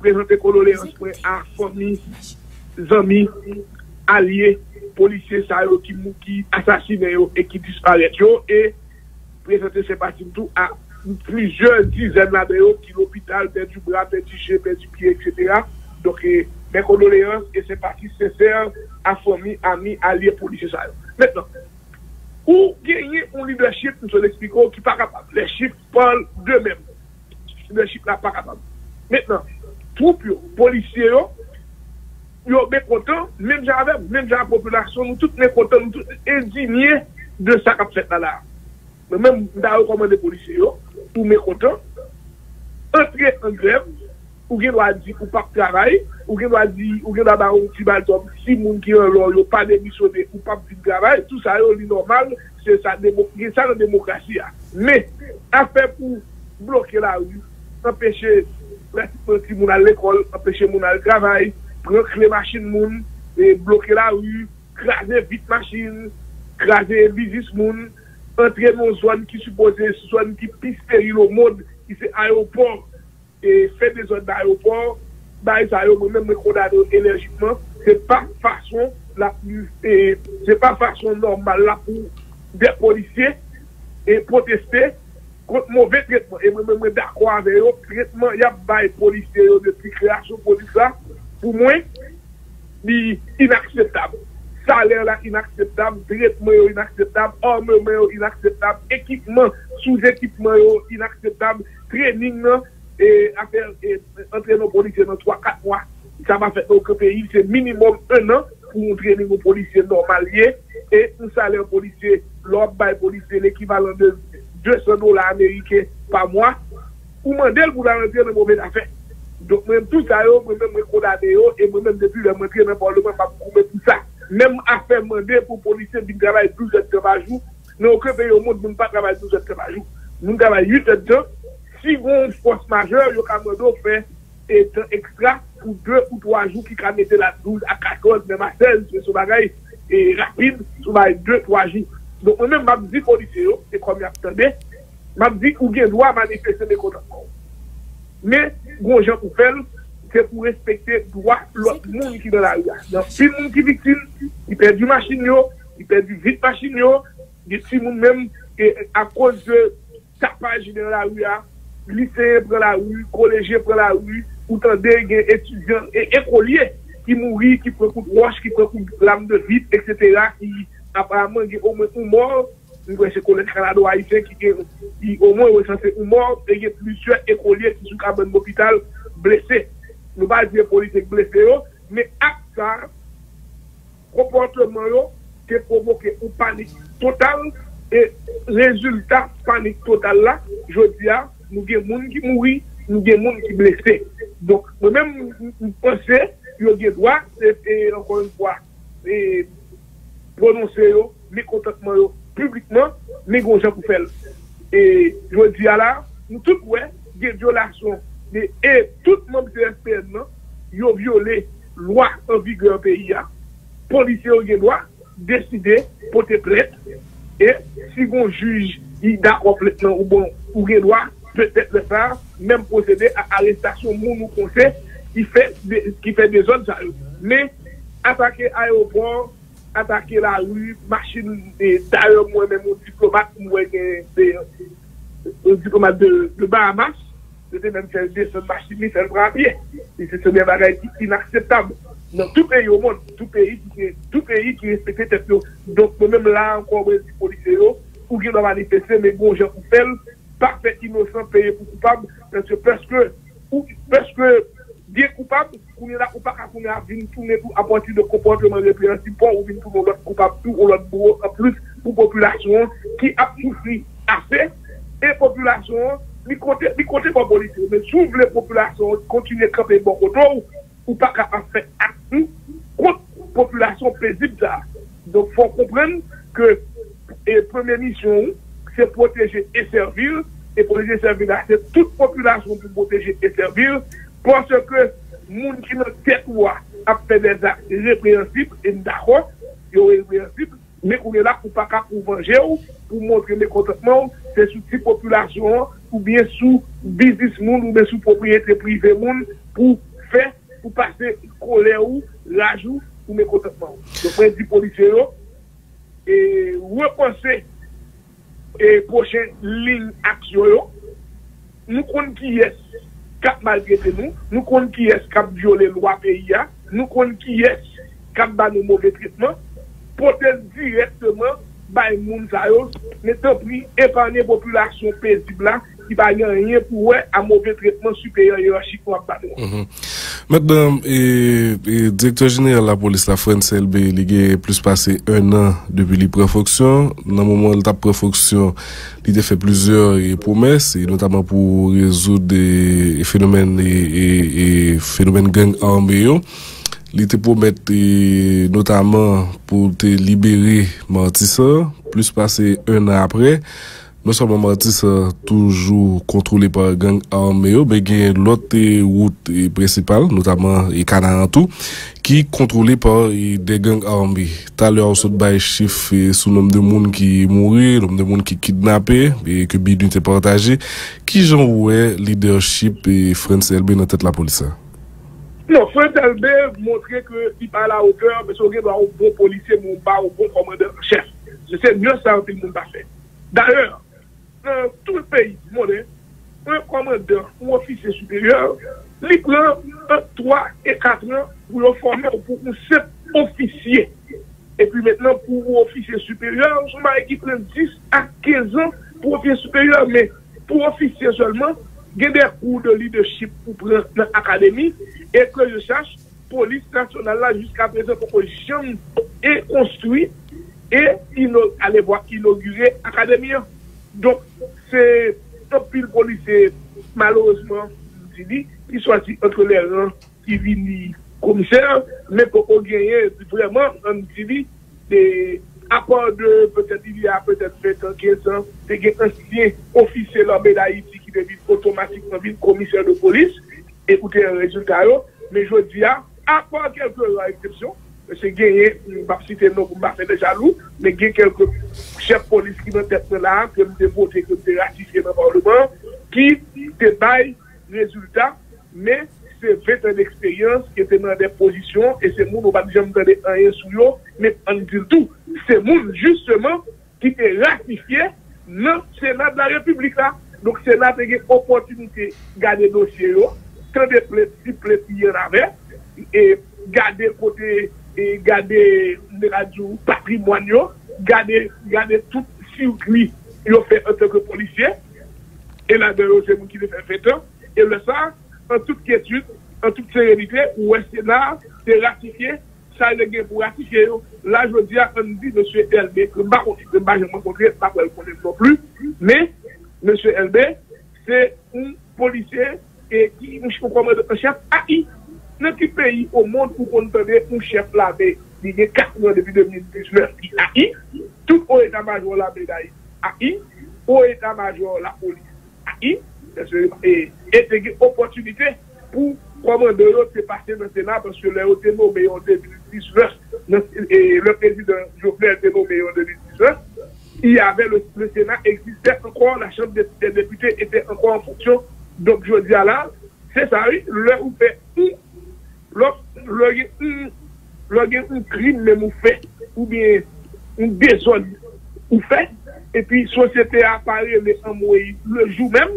présenter condoléances à famille, amis, alliés, policiers qui assassinés et qui disparaissent et présenter ces parties tout à plusieurs dizaines d'adhésions qui l'hôpital, perdu bras, perdu chien, perdu pied, et cetera. Donc mes condoléances et ces parties sincères à famille, amis, alliés, policiers. Maintenant. Ou gagner un leadership, nous sommes expliquons, qui n'est pas capable. Les chiffres parlent d'eux-mêmes. Le leadership n'est pas capable. Maintenant, troupes, policiers, ils sont mécontents, même avec même la population, nous tous mécontents, nous tous indignés de ça qu'a fait là. Mais même dans le commandement des policiers, nous mécontents, entrer en grève, ou qui doit dire ou pas travail, ou qui doit dire ou qui doit avoir un petit bal d'homme, si les gens qui n'ont pas démissionné ou pas de travail, tout ça est normal, c'est ça la démocratie. Mais, à faire pour bloquer la rue, empêcher pratiquement les gens à l'école, empêcher les gens à travail, prendre les machines, bloquer la rue, craser vite machine, craser visite les gens, entrer dans une zone qui supposait, zone qui pisse au monde, qui c'est aéroport. Et faire des zones d'aéroport, même condamner énergiquement, c'est pas façon la plus, c'est pas façon normale là pour des policiers et protester contre mauvais traitement. Et moi-même d'accord avec eux, traitement, il y a des policiers depuis création police là, pour moi, c'est inacceptable. Salaire là inacceptable, traitement inacceptable, armement inacceptable, équipement, sous-équipement inacceptable, training. Et affaire entraîner nos policiers dans trois à quatre mois, ça va faire aucun pays, c'est minimum un an pour entraîner nos policiers normaliers et un salaire policier, l'ordre by policier, l'équivalent de deux cents dollars américains par mois, ou mandel pour la rentrer dans mauvais affaires. Donc même tout ça, moi-même me condamner et moi-même depuis la rentrée dans le Parlement, je vais tout ça. Même affaire mandé pour policiers qui travaillent douze heures par jour, dans aucun pays au monde, nous ne travaillons pas douze heures par jour. Nous travaillons huit heures. Si vous avez une force majeure, vous avez fait un extra pour deux ou trois jours qui a mis la douze à quatorze, même à seize, c'est ce bagage est rapide, c'est deux ou trois jours. Donc, moi-même, je dis aux policiers, c'est comme ils attendaient, je dis qu'ils ont le droit de manifester des contentements. Mais, les gens pour faire, c'est pour respecter le droit de l'autre monde qui est dans la rue. Donc, si le monde qui est victime, il perd du machine, il perd du vide machine, il y a même à cause de tapage dans la rue. Lycéens prennent la rue, collégiens prennent la rue, ou tendez étudiants et écoliers qui mourent, qui prennent coup de roche, qui prennent coup de lame de vite, et cetera. Qui apparemment ont au moins un mort, c'est le collège canado-haïtien qui au moins recensé un mort, et il y a plusieurs écoliers qui sont à l'hôpital blessés. Nous ne pas dire politique blessés, mais à ça, comportement qui provoque une panique totale, et résultat panique totale là, je dis à nous avons des gens qui mourent, nous avons des gens qui sont blessés. Donc, moi-même, je pense que nous avons droit, c'est encore une fois, prononcer les contentements publiquement, mais nous avons pour faire. Et je dis à là, nous tous, nous avons des violations. Et tout le monde de C S P N, ils ont violé la loi en vigueur au pays. Les policiers ont le droit de décider, porter plainte. Et si on juge, il est complètement ou bon, ou le droit. Peut-être le faire, même procéder à arrestation, nous nous conseil, qui fait des, qui fait des zones. Mais attaquer l'aéroport, attaquer la rue, machine, d'ailleurs moi-même, un diplomate, moi, un diplomate de, de Bahamas, c'était même faire des machines, il fait le bras à pied. C'est ce bien bagage inacceptable. Dans tout pays au monde, tout pays qui, tout pays qui respecte cette loi. Donc, même là, encore, les policiers, ou qui doivent manifester, mais bon, j'en fais. pas fait innocent payer pour coupable, parce que, parce que, parce que, bien coupable, on est là, on pas qu'on a vu tourner tout à partir de comportement répréhensible, on vient pour l'autre coupable, tout, on l'autre bourreau, en plus, pour population qui a souffri assez, et population, ni côté, ni côté pas politique, mais s'ouvre les populations, continuer à camper bon autour, ou pas qu'à faire acte contre population paisible là. Donc, il faut comprendre que, et première mission, c'est protéger et servir, et protéger et servir là, c'est toute population pour protéger et servir, parce que, moun qui n'a tête ou a fait des actes répréhensibles, et d'accord, ils sont répréhensibles, mais on est là pour pas qu'à pour venger ou, pour montrer mécontentement, c'est sous petite population, ou bien sous business monde, ou bien sous propriété privée monde, pour faire, pour passer colère ou, rajout, ou mécontentement. Donc, on dit policier, et repenser, et prochain ligne action, nous comptons qui est, cap maltraité nous, nous comptons qui est, cap violer loi pays, nous comptons qui est, cap ban nos mauvais traitements, porter directement, by moun sa yo, mais tant pis, épargner population paisible là, qui va rien pour un mauvais traitement supérieur hiérarchique ou à bas. Madame, et, et directeur général de la police, la Frantz Elbé, il y a plus passé un an depuis les préfections. Dans le moment de la préfection, il a fait plusieurs promesses, et notamment pour résoudre des phénomènes et, et, et phénomènes gang armés. Il te promet notamment pour te libérer Matissant, plus passé un an après. Non seulement Matissant toujours contrôlé par gang armé, mais il y a l'autre route principale, notamment et Canaan tout, qui est contrôlé par des gangs armés. Tout à l'heure, on saute des chiffres sur le nombre de monde qui mourent, le nombre de monde qui kidnappé, et que Bidou est partagé. Qui j'en ouais leadership et Frantz Elbé dans tête la police? Non, Frantz Elbé montrait qu'il parle à la hauteur, mais qu'il y a un bon policier, mon bas, un bon commandeur chef. Je sais mieux ça que le monde va faire. D'ailleurs, dans tout le pays moderne, un commandeur ou officier supérieur, il prend entre trois et quatre ans pour le former pour un seul officier. Et puis maintenant, pour un officier supérieur, je m'arrête qui prend dix à quinze ans pour un officier supérieur, mais pour officier seulement, il y a des cours de leadership pour prendre dans l'académie, et que je sache, police nationale là jusqu'à présent, pour que j'en ai construit et aller voir inaugurer l'académie. Donc, c'est un pile policier, malheureusement, qui soit entre les rangs qui viennent commissaire, mais pour qu'on gagne vraiment un petit à part de peut-être il y a peut-être vingt ans, quinze ans, il y a un ancien officier de Haïti qui devient automatiquement commissaire de police. Écoutez un résultat, mais je dis, à part quelques exceptions, c'est gagné, je ne vais pas citer non pour ne pas faire des jaloux, mais il y a quelques chefs de police qui m'ont tête là, que me voté, que me ratifié dans le Parlement, qui débaillent résultat, mais c'est vingt ans d'expérience qui étaient dans des positions, et c'est moi, on ne va pas dire que je un sous l'eau, mais on dit tout. C'est moi, justement, qui est ratifié dans le Sénat de la République là. Donc, c'est là qu'il y a une opportunité de garder le dossier, quand des plaisirs qui y en avait, et garder côté. Et garder les radios patrimoniaux, garder tout circuit qu'ils ont fait en tant que policier. Et là, c'est moi qui l'ai fait vingt ans. Et le ça, en toute quiétude, en toute sérénité, où est-ce que là, c'est ratifié, ça, il est pour ratifier. Là, je dis à M. Elbé, que je ne rencontre pas, je ne connais non plus, mais M. Elbé, c'est un policier et qui, je comprends, un chef A I. Dans quel pays au monde où on entendait un chef lavé, il y a quatre ans depuis deux mille dix-neuf, A I, tout au état-major lavé d'Haïti, A I, au état-major la police, A I, et c'est une opportunité pour commander l'autre qui passé dans le Sénat, parce que les autres nommés en deux mille dix-neuf, et le président Jovenel était nommé en deux mille dix-neuf, il y avait le, le Sénat existait encore, la Chambre des, des députés était encore en fonction. Donc je dis à là, c'est ça, oui, l'heure où fait lorsqu'il y a un crime même ou fait, ou bien un désordre ou fait, et puis société apparaît le jour même,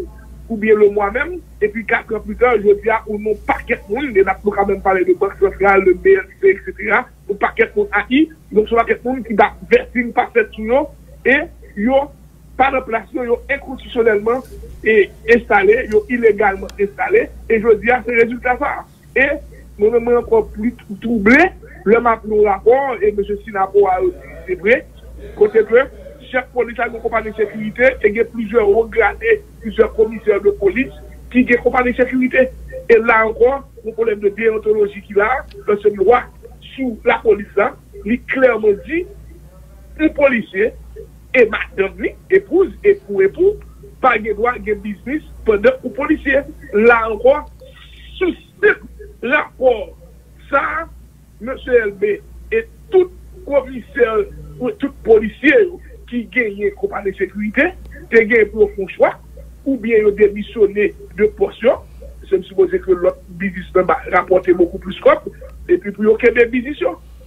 ou bien le mois même, et puis quatre ans plus tard, je dis à ou non paquet monde, et là on quand même parler de Banque Centrale, le B N C, et cetera, ou paquet monde A I, donc ce paquet monde qui va verser une parfaite sur nous, et yo par la place, ils sont inconstitutionnellement installés, ils sont illégalement installés, et je dis à ce résultat ça. Et nous sommes encore plus troublés, le map nous rapport, et M. Sinapo a aussi, c'est vrai, côté que chaque police a une compagnie de sécurité, et il y a plusieurs regradés, plusieurs commissaires de police qui ont une compagnie de sécurité. Et là encore, le problème de déontologie qu'il a, dans ce droit, sous la police là, il clairement dit, un policier, et madame, épouse, époux, époux, pas de droit, de business, pendant que policier. Là encore, sous ce rapport, ça, M. Elbé et tout commissaire, tout policier qui gagne compagnie de sécurité, qui gagne pour un choix, ou bien il démissionné de portion. Je me supposais que l'autre business rapportait beaucoup plus propre, et puis pour aucun des business.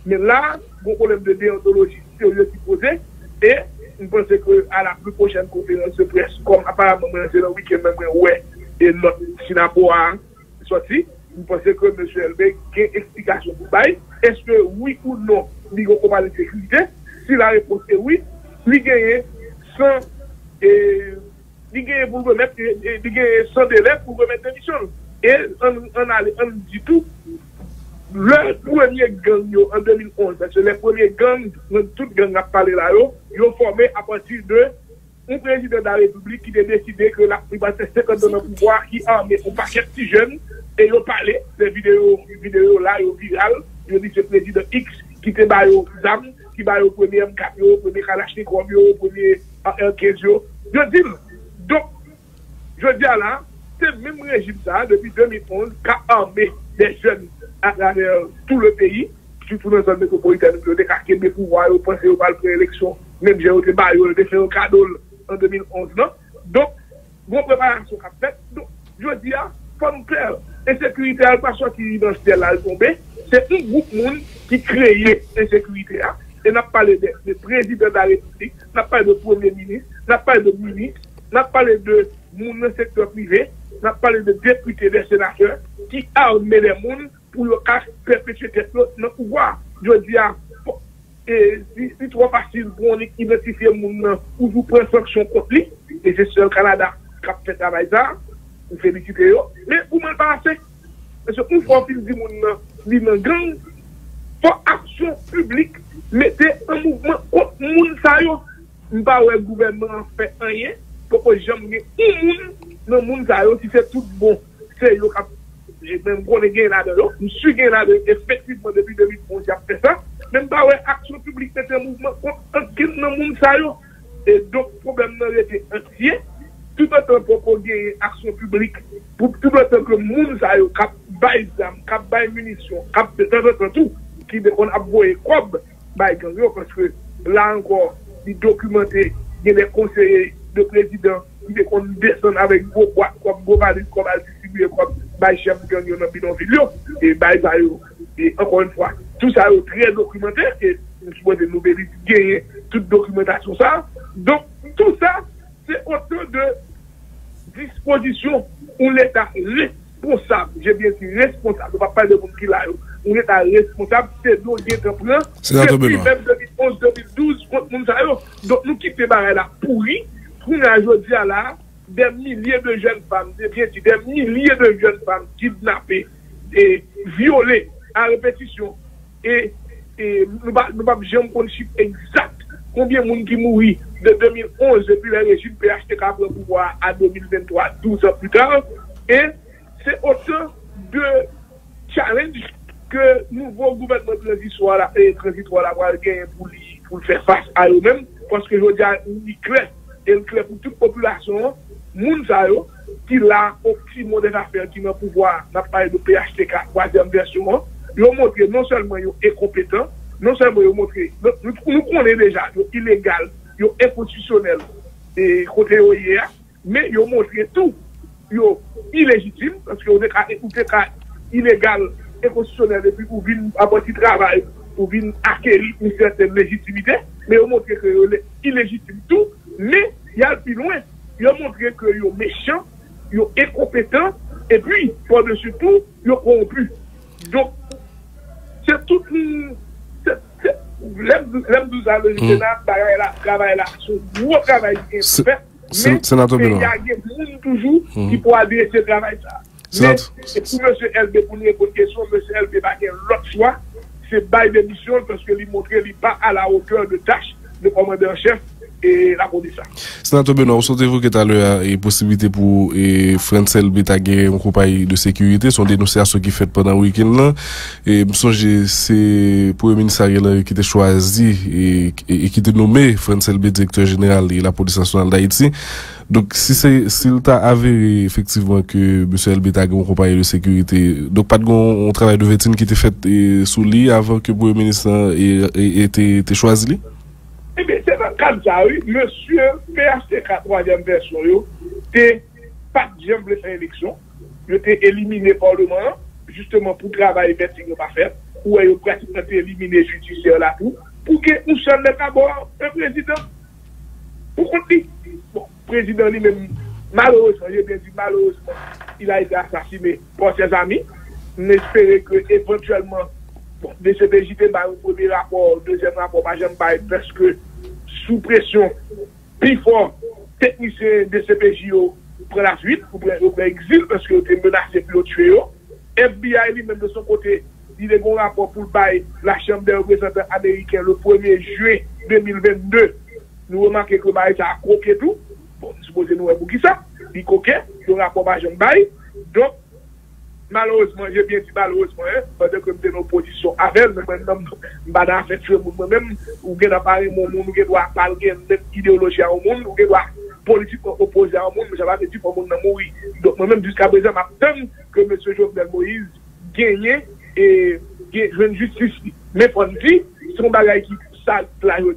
Mais là, mon problème de déontologie sérieux qui posait, et je pense qu'à la plus prochaine conférence de presse, comme apparemment c'est le week-end même, ouais, et l'autre Singapore a sorti, je pense que M. Elbé a une explication pour bail. Est-ce que oui ou non, il y a un de sécurité? Si la réponse est oui, il gagne sans. Il gagne pour remettre, il gagne sans délai pour remettre des missions. Et on dit tout. Le premier gang en deux mille onze, parce que les premiers gangs, toute gang a parlé là-haut, ils ont formé à partir de un président de la République qui a décidé que la privatisation cinquante ans de pouvoir, qui a armé un paquet de jeunes, et ils ont parlé, ces vidéos, vidéos là, ils ont virales, ils ont dit que le président X qui te baille aux âmes, qui baille au premier M quatre, au premier Kalachnikov, au premier A R quinze. Je dis, donc, je dis à là, c'est le même régime ça, depuis deux mille onze, qui a armé des jeunes à travers tout le pays, surtout dans la zone métropolitaine, qui ont décarqué mes pouvoirs, au pensé au bal préélection, même j'ai été baillé, j'ai fait un cadeau en deux mille onze. Non? Donc, mon préparation a fait. Donc, je dis à, pas nous clair, insécurité, elle n'est pas sortie dans ce ciel là, elle est tombée. C'est un groupe de monde qui crée l'insécurité. Hein? Et n'a pas parlé de président de la République, n'a pas parlé de premier ministre, n'a pas parlé de ministre, n'a pas parlé de monde dans le secteur privé, n'a pas parlé de députés, des sénateurs qui arment les mondes pour le cas perpétuer le pouvoir. Je dis à, c'est trop facile pour on identifier les gens ou vous prendre sanction contre lui, et c'est sur le Canada qui a fait travail ça, vous félicitez, mais vous m'en passez. Parce que vous faut dire les gens, les gangs, pour action publique, mettez un mouvement contre les gens. Je ne sais pas si le gouvernement fait rien pour que jamais un monde dans le monde, si c'est tout bon, c'est le cap. J'ai même gagné là-dedans, je suis gagné là-dedans, effectivement, depuis deux mille onze, j'ai fait ça. Même pas, ouais, action publique, c'est un mouvement contre le monde, ça y est. Et donc, le problème était entier. Tout le temps pour gagner action publique, pour tout le temps que le monde, ça y est, cap bail d'armes, cap bail munitions, cap de temps tout, qui on a voué comme bail gang, parce que là encore, il documenté, il y a des conseillers de président, il est qu'on descend avec gros bois, comme gros valise, comme distribuer, comme. By chef gang dans le bidonville et by Bayo. Et encore une fois, tout ça est très documenté et je suppose que nous vérifions toute documentation ça. Donc, tout ça, c'est autour de disposition où l'État responsable, j'ai bien dit responsable, on ne va pas de monde qui l'a eu, où l'État responsable, c'est nous qui est en plein, depuis même deux mille onze deux mille douze, contre Mounsayo. Donc, nous quittons Barre là pourri, pour nous ajouter à la. Des milliers de jeunes femmes, des, des milliers de jeunes femmes kidnappées et violées à répétition. Et, et nous ne pouvons jamais prendre le chiffre exact. Combien de gens qui mourent de deux mille onze depuis le régime P H T K pour le pouvoir à deux mille vingt-trois, douze ans plus tard. Et c'est autant de challenge que le nouveau gouvernement transitoire là, et transitoire là, pour, lui, pour faire face à eux-mêmes. Parce que je veux dire, il est clair, il est clair pour toute population. Mounsayo, qui l'a au petit monde d'affaires, qui n'a pouvoir, n'a pas de P H T K, troisième version, ils ont montré non seulement ils sont incompétents, non seulement ils ont montré, nous connaissons déjà, ils sont illégaux, ils sont inconstitutionnels, et côté O I R, mais ils ont montré tout, ils sont illégitimes, parce qu'ils ont des cas illégaux, inconstitutionnels, et puis ils viennent à partir du travail, ils viennent acquérir une certaine légitimité, mais ils ont montré qu'ils sont illégitimes tout, mais il y a le plus loin. Ils ont montré qu'ils sont méchants, ils sont incompétents, et puis, par-dessus tout, ils sont corrompus. Donc, c'est tout. sénateur Benoît. Qui pour adresser ce travail ça. Mais pour M. Elbé, pour nous répondre question, M. Elbé va faire l'autre choix, c'est bail de mission parce que lui montrer qu'il n'est pas à la hauteur de tâche de commandeur chef et la police. Sénateur Benoît, vous sentez-vous que tout à l'heure il y a possibilité pour Frantz Elbé taguer une compagnie de sécurité, son dénonciation qui fait pendant le week-end. Et me songe, c'est pour le ministère qui était choisi et qui était nommé Frantz Elbé directeur général de la police nationale d'Haïti. Donc, si c'est, s'il t'a avéré, effectivement, que M. Elbé a une compagnie de sécurité, donc, pas de on travail de vétérine qui était fait sous lui avant que le ministre ait été choisi? Eh bien, c'est dans le cadre de ça, oui. Monsieur P H T K, troisième version, il n'a pas de faire l'élection. Il a été éliminé par le Parlement, justement, pour travailler avec ce qu'il n'a pas fait, ou il a pratiquement été éliminé judiciaire là tout, pour que nous sommes d'abord un président. Pour qu'on dise, bon, le président lui-même, malheureusement, je bien dit malheureusement, il a été assassiné par ses amis. On espérait qu'éventuellement, bon, le C P J T va un premier rapport, deuxième rapport, bah, j'aime pas parce que sous pression, plus fort, technicien de C P J O prend la fuite, ou prend exil, parce qu'il était menacé de le tuer. F B I, lui-même, de son côté, il a un rapport pour le bail, la Chambre des représentants américains, le premier juillet deux mille vingt-deux. Nous remarquons que Maïs a croqué tout. Bon, supposé nous avons qui ça. Il coquait, le rapport va jamais bail. Donc, malheureusement, j'ai bien dit malheureusement, hein, parce que nous avons une position avec, mais maintenant, nous avons affaire à nous-mêmes, nous avons parlé mon monde, nous avons parlé même idéologie au monde, nous avons politiquement opposé au monde, mais j'avais dit pour mon amour. Donc, moi-même, jusqu'à présent, j'attends que M. Jovenel Moïse gagne et gagne justice. Mais pour nous dire, son bagage qui sale la journée,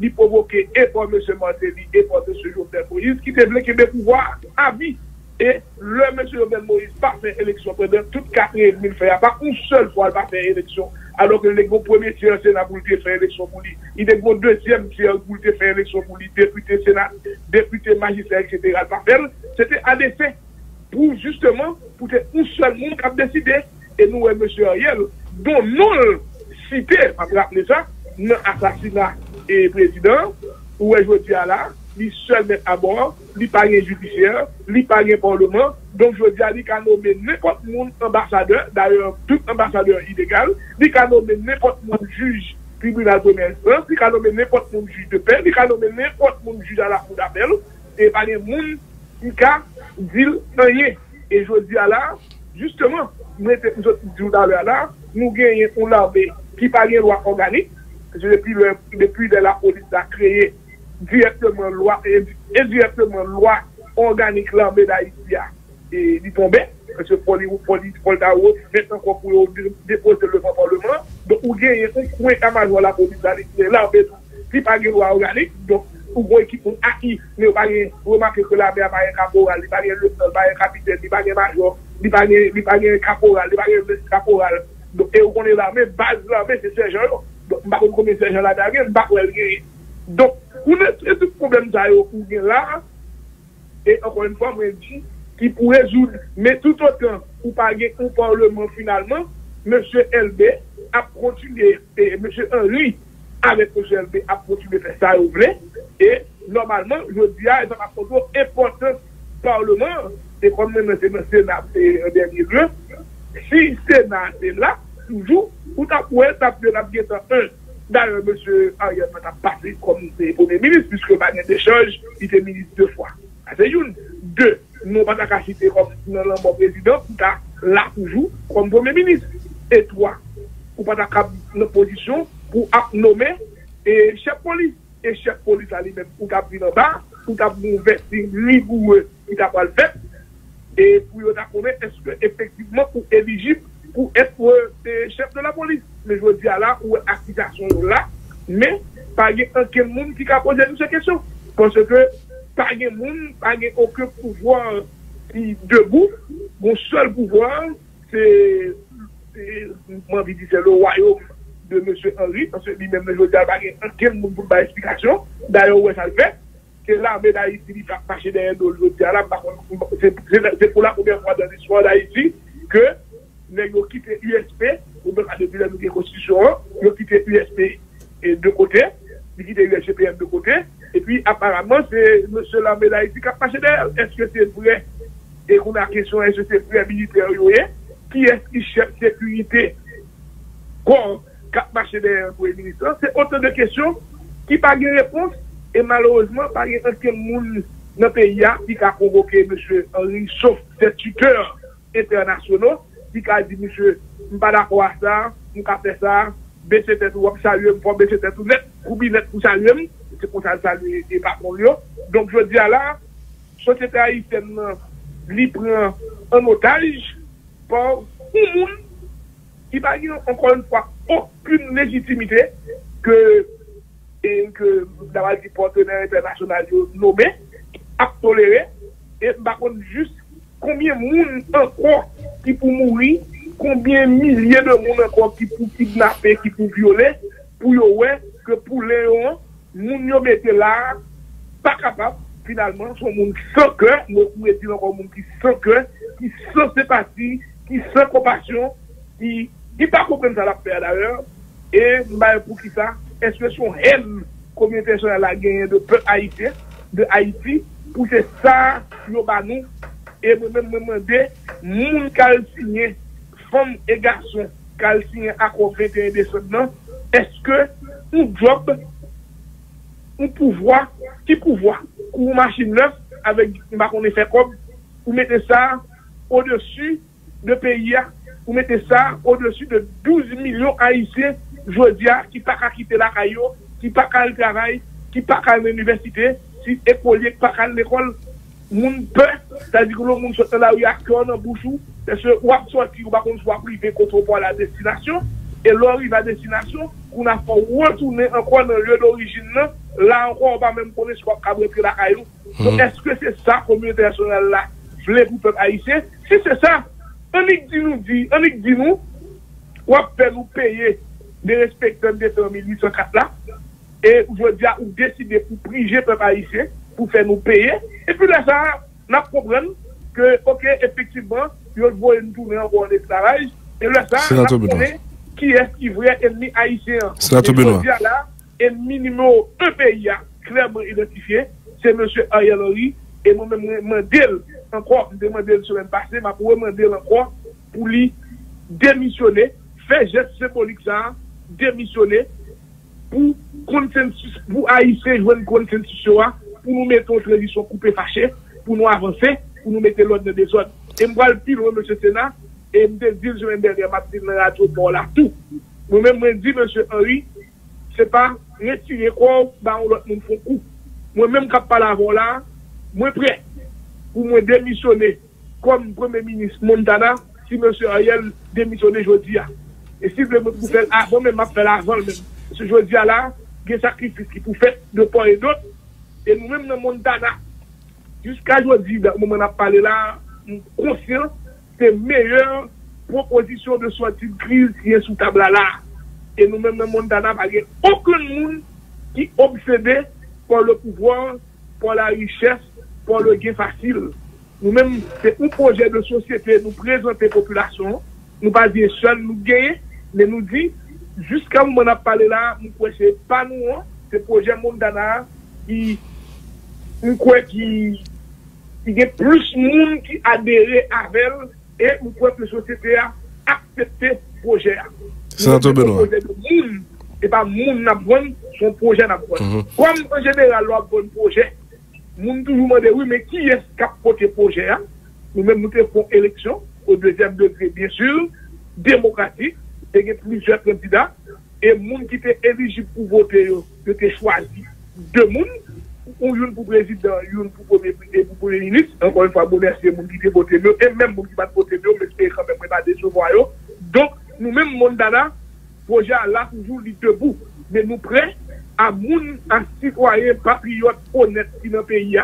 il provoquait et pour M. Mantelli et pour M. Jovenel Moïse, qui devait qu'il y ait pouvoir à vie. Et le M. Jovenel Moïse n'a pas fait élection pendant toutes quatre mille frères, pas une seule fois il n'a pas fait élection. Alors que le premier tiers Sénat pour lui faire élection pour lui, il est le deuxième tiers pour lui faire élection pour lui, député Sénat, député magistrat, et cetera. C'était à l'effet pour justement, pour un seul monde qui a décidé. Et nous, M. Ariel, dont non cité, on peut rappeler ça, non assassinat et président, ou est-ce que je dis à la? Lui seul met à bord, lui pas rien judiciaire, lui pas rien parlement. Donc je dis à lui qu'à nommer n'importe monde ambassadeur, d'ailleurs tout ambassadeur illégal, lui qu'à nommer n'importe monde juge tribunal de première instance, lui qu'à nommer n'importe monde juge de paix, lui qu'à nommer n'importe monde juge à la cour d'appel, et pas les monde qui a dit rien. Et je dis à là, justement, nous disons à là, nous gagnons une armée qui pas rien loi organique, depuis le depuis la police a créé directement loi et, et directement loi organique l'armée d'Haïti et dit tomber parce que pour Poltao c'est encore pour déposer le parlement donc ou gagne un coin à major la police l'armée qui pas de loi organique donc ou gros équipe on acquis mais pas remarquer que l'armée a pas un caporal il pas un lieutenant pas un capitaine il pas un major il pas il pas un caporal il pas un caporal donc et on connaît l'armée base l'armée c'est sergent donc on va connaît sergent là derrière pas donc on a tout problème d'ailleurs là, et encore une fois, je dis qu'il pourrait résoudre. Mais tout autant, ou pas un parlement finalement, M. Elbé a continué, et M. Henry, avec M. Elbé, a continué faire ça au vrai. Et normalement, je dis à ça va prendre importance parlement, et comme même le Sénat, c'est un dernier lieu, si le Sénat est là, toujours, ou t'as pourrait taper la pièce en un. D'ailleurs, M. Ariel a passé comme premier ministre, puisque Bagnet d'échange, il était ministre deux fois. C'est une. Deux, nous n'avons pas cité comme bon président, qui a là toujours comme premier ministre. Et trois, nous n'avons pas une position pour nommer et chef police. Et chef police à lui-même, nous avons pris le bas, nous avons investi rigoureux, nous avons le fait. Et pour nous avons est-ce que effectivement, pour éligible, pour être chef de la police. Mais je dis à là, ou accusation là, mais pas aucun monde qui a posé cette question. Parce que pas de monde, pas aucun pouvoir qui debout. Mon seul pouvoir, c'est, moi je dis, c'est le royaume de M. Henry, parce que lui-même, je dis à pas aucun monde pour ma explication. D'ailleurs, où ça le fait, que l'armée d'Haïti va marcher derrière nous, je dis à là, c'est pour la première fois dans l'histoire d'Haïti que nous avons quitté l'U S P, nous avons quitté l'U S P de côté, il quitte le C P M de côté, et puis apparemment, c'est M. Lamela qui a passé d'elle. Est-ce que c'est vrai? Et qu'on a question, est-ce que c'est vrai militaire? Qui est-ce qui chef de sécurité? Quand Cap marché derrière pour les ministres, c'est autant de questions qui n'ont pas de réponse et malheureusement, pas de monde dans le pays qui a convoqué M. Henry, sauf des tuteurs internationaux qui a dit M. je ne suis pas d'accord à ça, je ne peux pas faire ça, baisser tête ou saluer, pour baisser tête ou net, ou bien net ou saluer, c'est pour ça que ça lui est pas pour lui. Donc je dis à la société haïtienne, lui prend en otage pour tout le monde qui n'a encore une fois aucune légitimité que, et que d'avoir dit partenaire international nommé, à tolérer, et par contre juste combien de monde encore qui pour mourir, combien de milliers de monde encore qui pour kidnapper, qui pour violer, pour y'a que pour les gens, moun yon mette là, pas capable, finalement, son monde sans cœur, nous mettons encore monde qui sans cœur, qui sans sympathie, qui sans compassion, qui ne pas comprendre ça la faire d'ailleurs, et bah, pour qui ça, est-ce que son haine communauté elle a gagné de peuple haïtien, de Haïti, pour que ça, nous, et moi-même, me demander, moun kal signé, femmes et garçons, kal signé à quoi vingt et un décembre, est-ce que un job, un pouvoir, qui pouvoir, ou machine neuf, avec, bah, on est fait comme, vous mettez ça au-dessus de pays, vous mettez ça au-dessus de douze millions haïtiens, je dis, qui pas qu'à quitter la caillou, qui pas qu'à le travail, qui pas qu'à l'université, si écolier, pas qu'à l'école, moun peur, c'est-à-dire que le monde sort là où il y a qu'on en bouchou, parce que ou sorti ou pas qu'on soit privé contre pour la destination, et l'arrivée à destination, qu'on a fait retourner encore dans le lieu d'origine, là encore on va même connaître soit qu'à rentrer la caillou. Donc est-ce que c'est ça, communauté nationale là, voulez pour peuple haïtien? Si c'est ça, on dit nous dit, on dit nous, ou après nous payer des respectants des mille huit cent quatre là, et je veux dire, ou décider pour priver peuple haïtien, pour faire nous payer. Et puis là, ça, on a compris que, ok, effectivement, il faut nous tourner encore en esclavage. Et là, ça, on a compris qui est qui vrai ennemi haïtien. C'est là, là, ennemi numéro un pays, clairement identifié, c'est M. Ariel Henry. Et moi-même, je demande encore, je demande la semaine passée, mais pour demander encore pour lui démissionner, faire geste symbolique ça, démissionner, pour consensus, pour haïtien, jouer une consensus. Pour nous mettre en transition coupée fâchée, pour nous avancer, pour nous mettre l'ordre des autres. Et moi, le pire, M. Sénat, et je me dis, je me dis, je me dis, moi-même, je dis, M. Henry, c'est pas retirer quoi, bah, on l'autre monde font coup. Moi-même, quand je parle avant là, moi, prêt, pour me démissionner, comme Premier ministre Montana, si M. Ariel démissionne jeudi. Et si je me fais avant, même, je fais avant, même. Ce jeudi là, il y a des sacrifices qui sont faits de part et d'autre. Et nous-mêmes dans Montana, jusqu'à aujourd'hui, au moment où on a parlé là, nous sommes conscients que les meilleures propositions de sortie de crise qui est sous table là. Et nous-mêmes dans Montana, il n'y a aucun monde qui est obsédé par le pouvoir, par la richesse, par le gain facile. Nous-mêmes, c'est un projet de société, nous présenter la population, nous ne pas dire seuls nous gagner, mais nous dit, jusqu'à où on a parlé là, nous ne c'est pas nous, c'est le projet Montana. Qui, nous croyons qu'il y a plus de monde qui adhère à elle et nous croyons que la société a accepté ce projet. Sénateur Benoît. Et pas monde n'a bon, son projet n'a bon. Mm-hmm. Comme en général, le bon projet, nous toujours demandons oui, mais qui est-ce qui a porté le projet? Nous-mêmes, nous faisons élection au deuxième degré, bien sûr, démocratique, et il y a plusieurs candidats, et les gens qui étaient éligibles pour voter, qui étaient choisis. Deux mouns, ou une pour président, une pour premier ministre, encore une fois, bon, merci, les gens qui ont voté mieux, et même les gens qui ont voté mieux, mais c'est quand même pas décevoir. Donc, nous-mêmes, Mondana, projet là, toujours debout, mais nous prêts à moun, à citoyens, patriotes, honnêtes, qui dans le pays,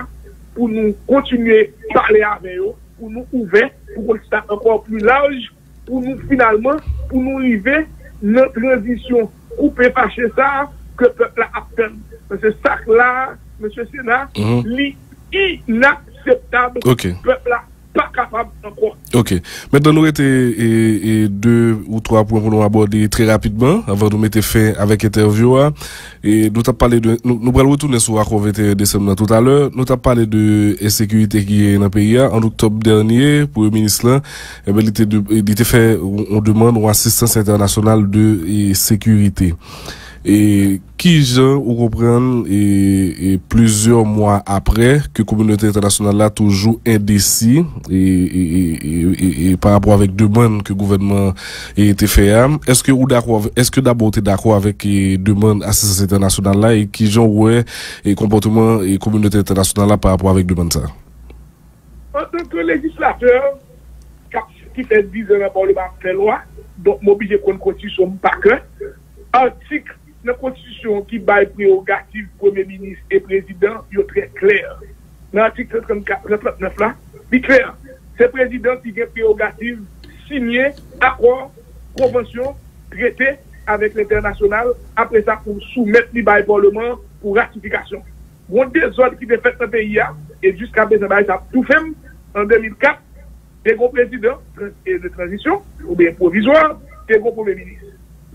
pour nous continuer à parler avec eux, pour nous ouvrir, pour qu'on soit encore plus large, pour nous, finalement, pour nous arriver, notre transition, couper par chez ça, que le peuple a peine. Parce que ça, là, M. Sénat, mm-hmm. l'inacceptable, okay. Le peuple a pas capable encore. Ok. Maintenant, nous avons et, et deux ou trois points pour nous aborder très rapidement, avant de mettre fin avec l'interview. Et nous avons parlé de, nous, nous allons retourner sur l'accord vingt et un décembre tout à l'heure. Nous avons parlé de insécurité qui est dans le pays. En octobre dernier, pour le ministre, là, eh ben, il était de, il était fait, on demande une assistance internationale de sécurité. Et qui, gens ou comprendre, et, et plusieurs mois après, que la communauté internationale là toujours indécis, et, et, et, et par rapport avec demande que le gouvernement était fait, est-ce que ou d'accord, est-ce que d'abord tu es d'accord avec les demandes assistance internationale là, et qui, gens ouais, et comportement et communauté internationale là par rapport avec demande ça? En tant que législateur, qui fait dix ans dans le Parlement de la loi, donc m'obligé qu'on continue son parquet, article la constitution qui baille prérogative premier ministre et président, il est très clair. Dans l'article trente-quatre trente-neuf là, il est clair. C'est le président qui a prérogative signer accord, convention, traité avec l'international, après ça pour soumettre les bail parlement pour ratification. Bon désordre qui est fait dans le pays et jusqu'à présent ça tout fait en deux mille quatre, des gros présidents de transition ou bien provisoire, des gros premiers ministres.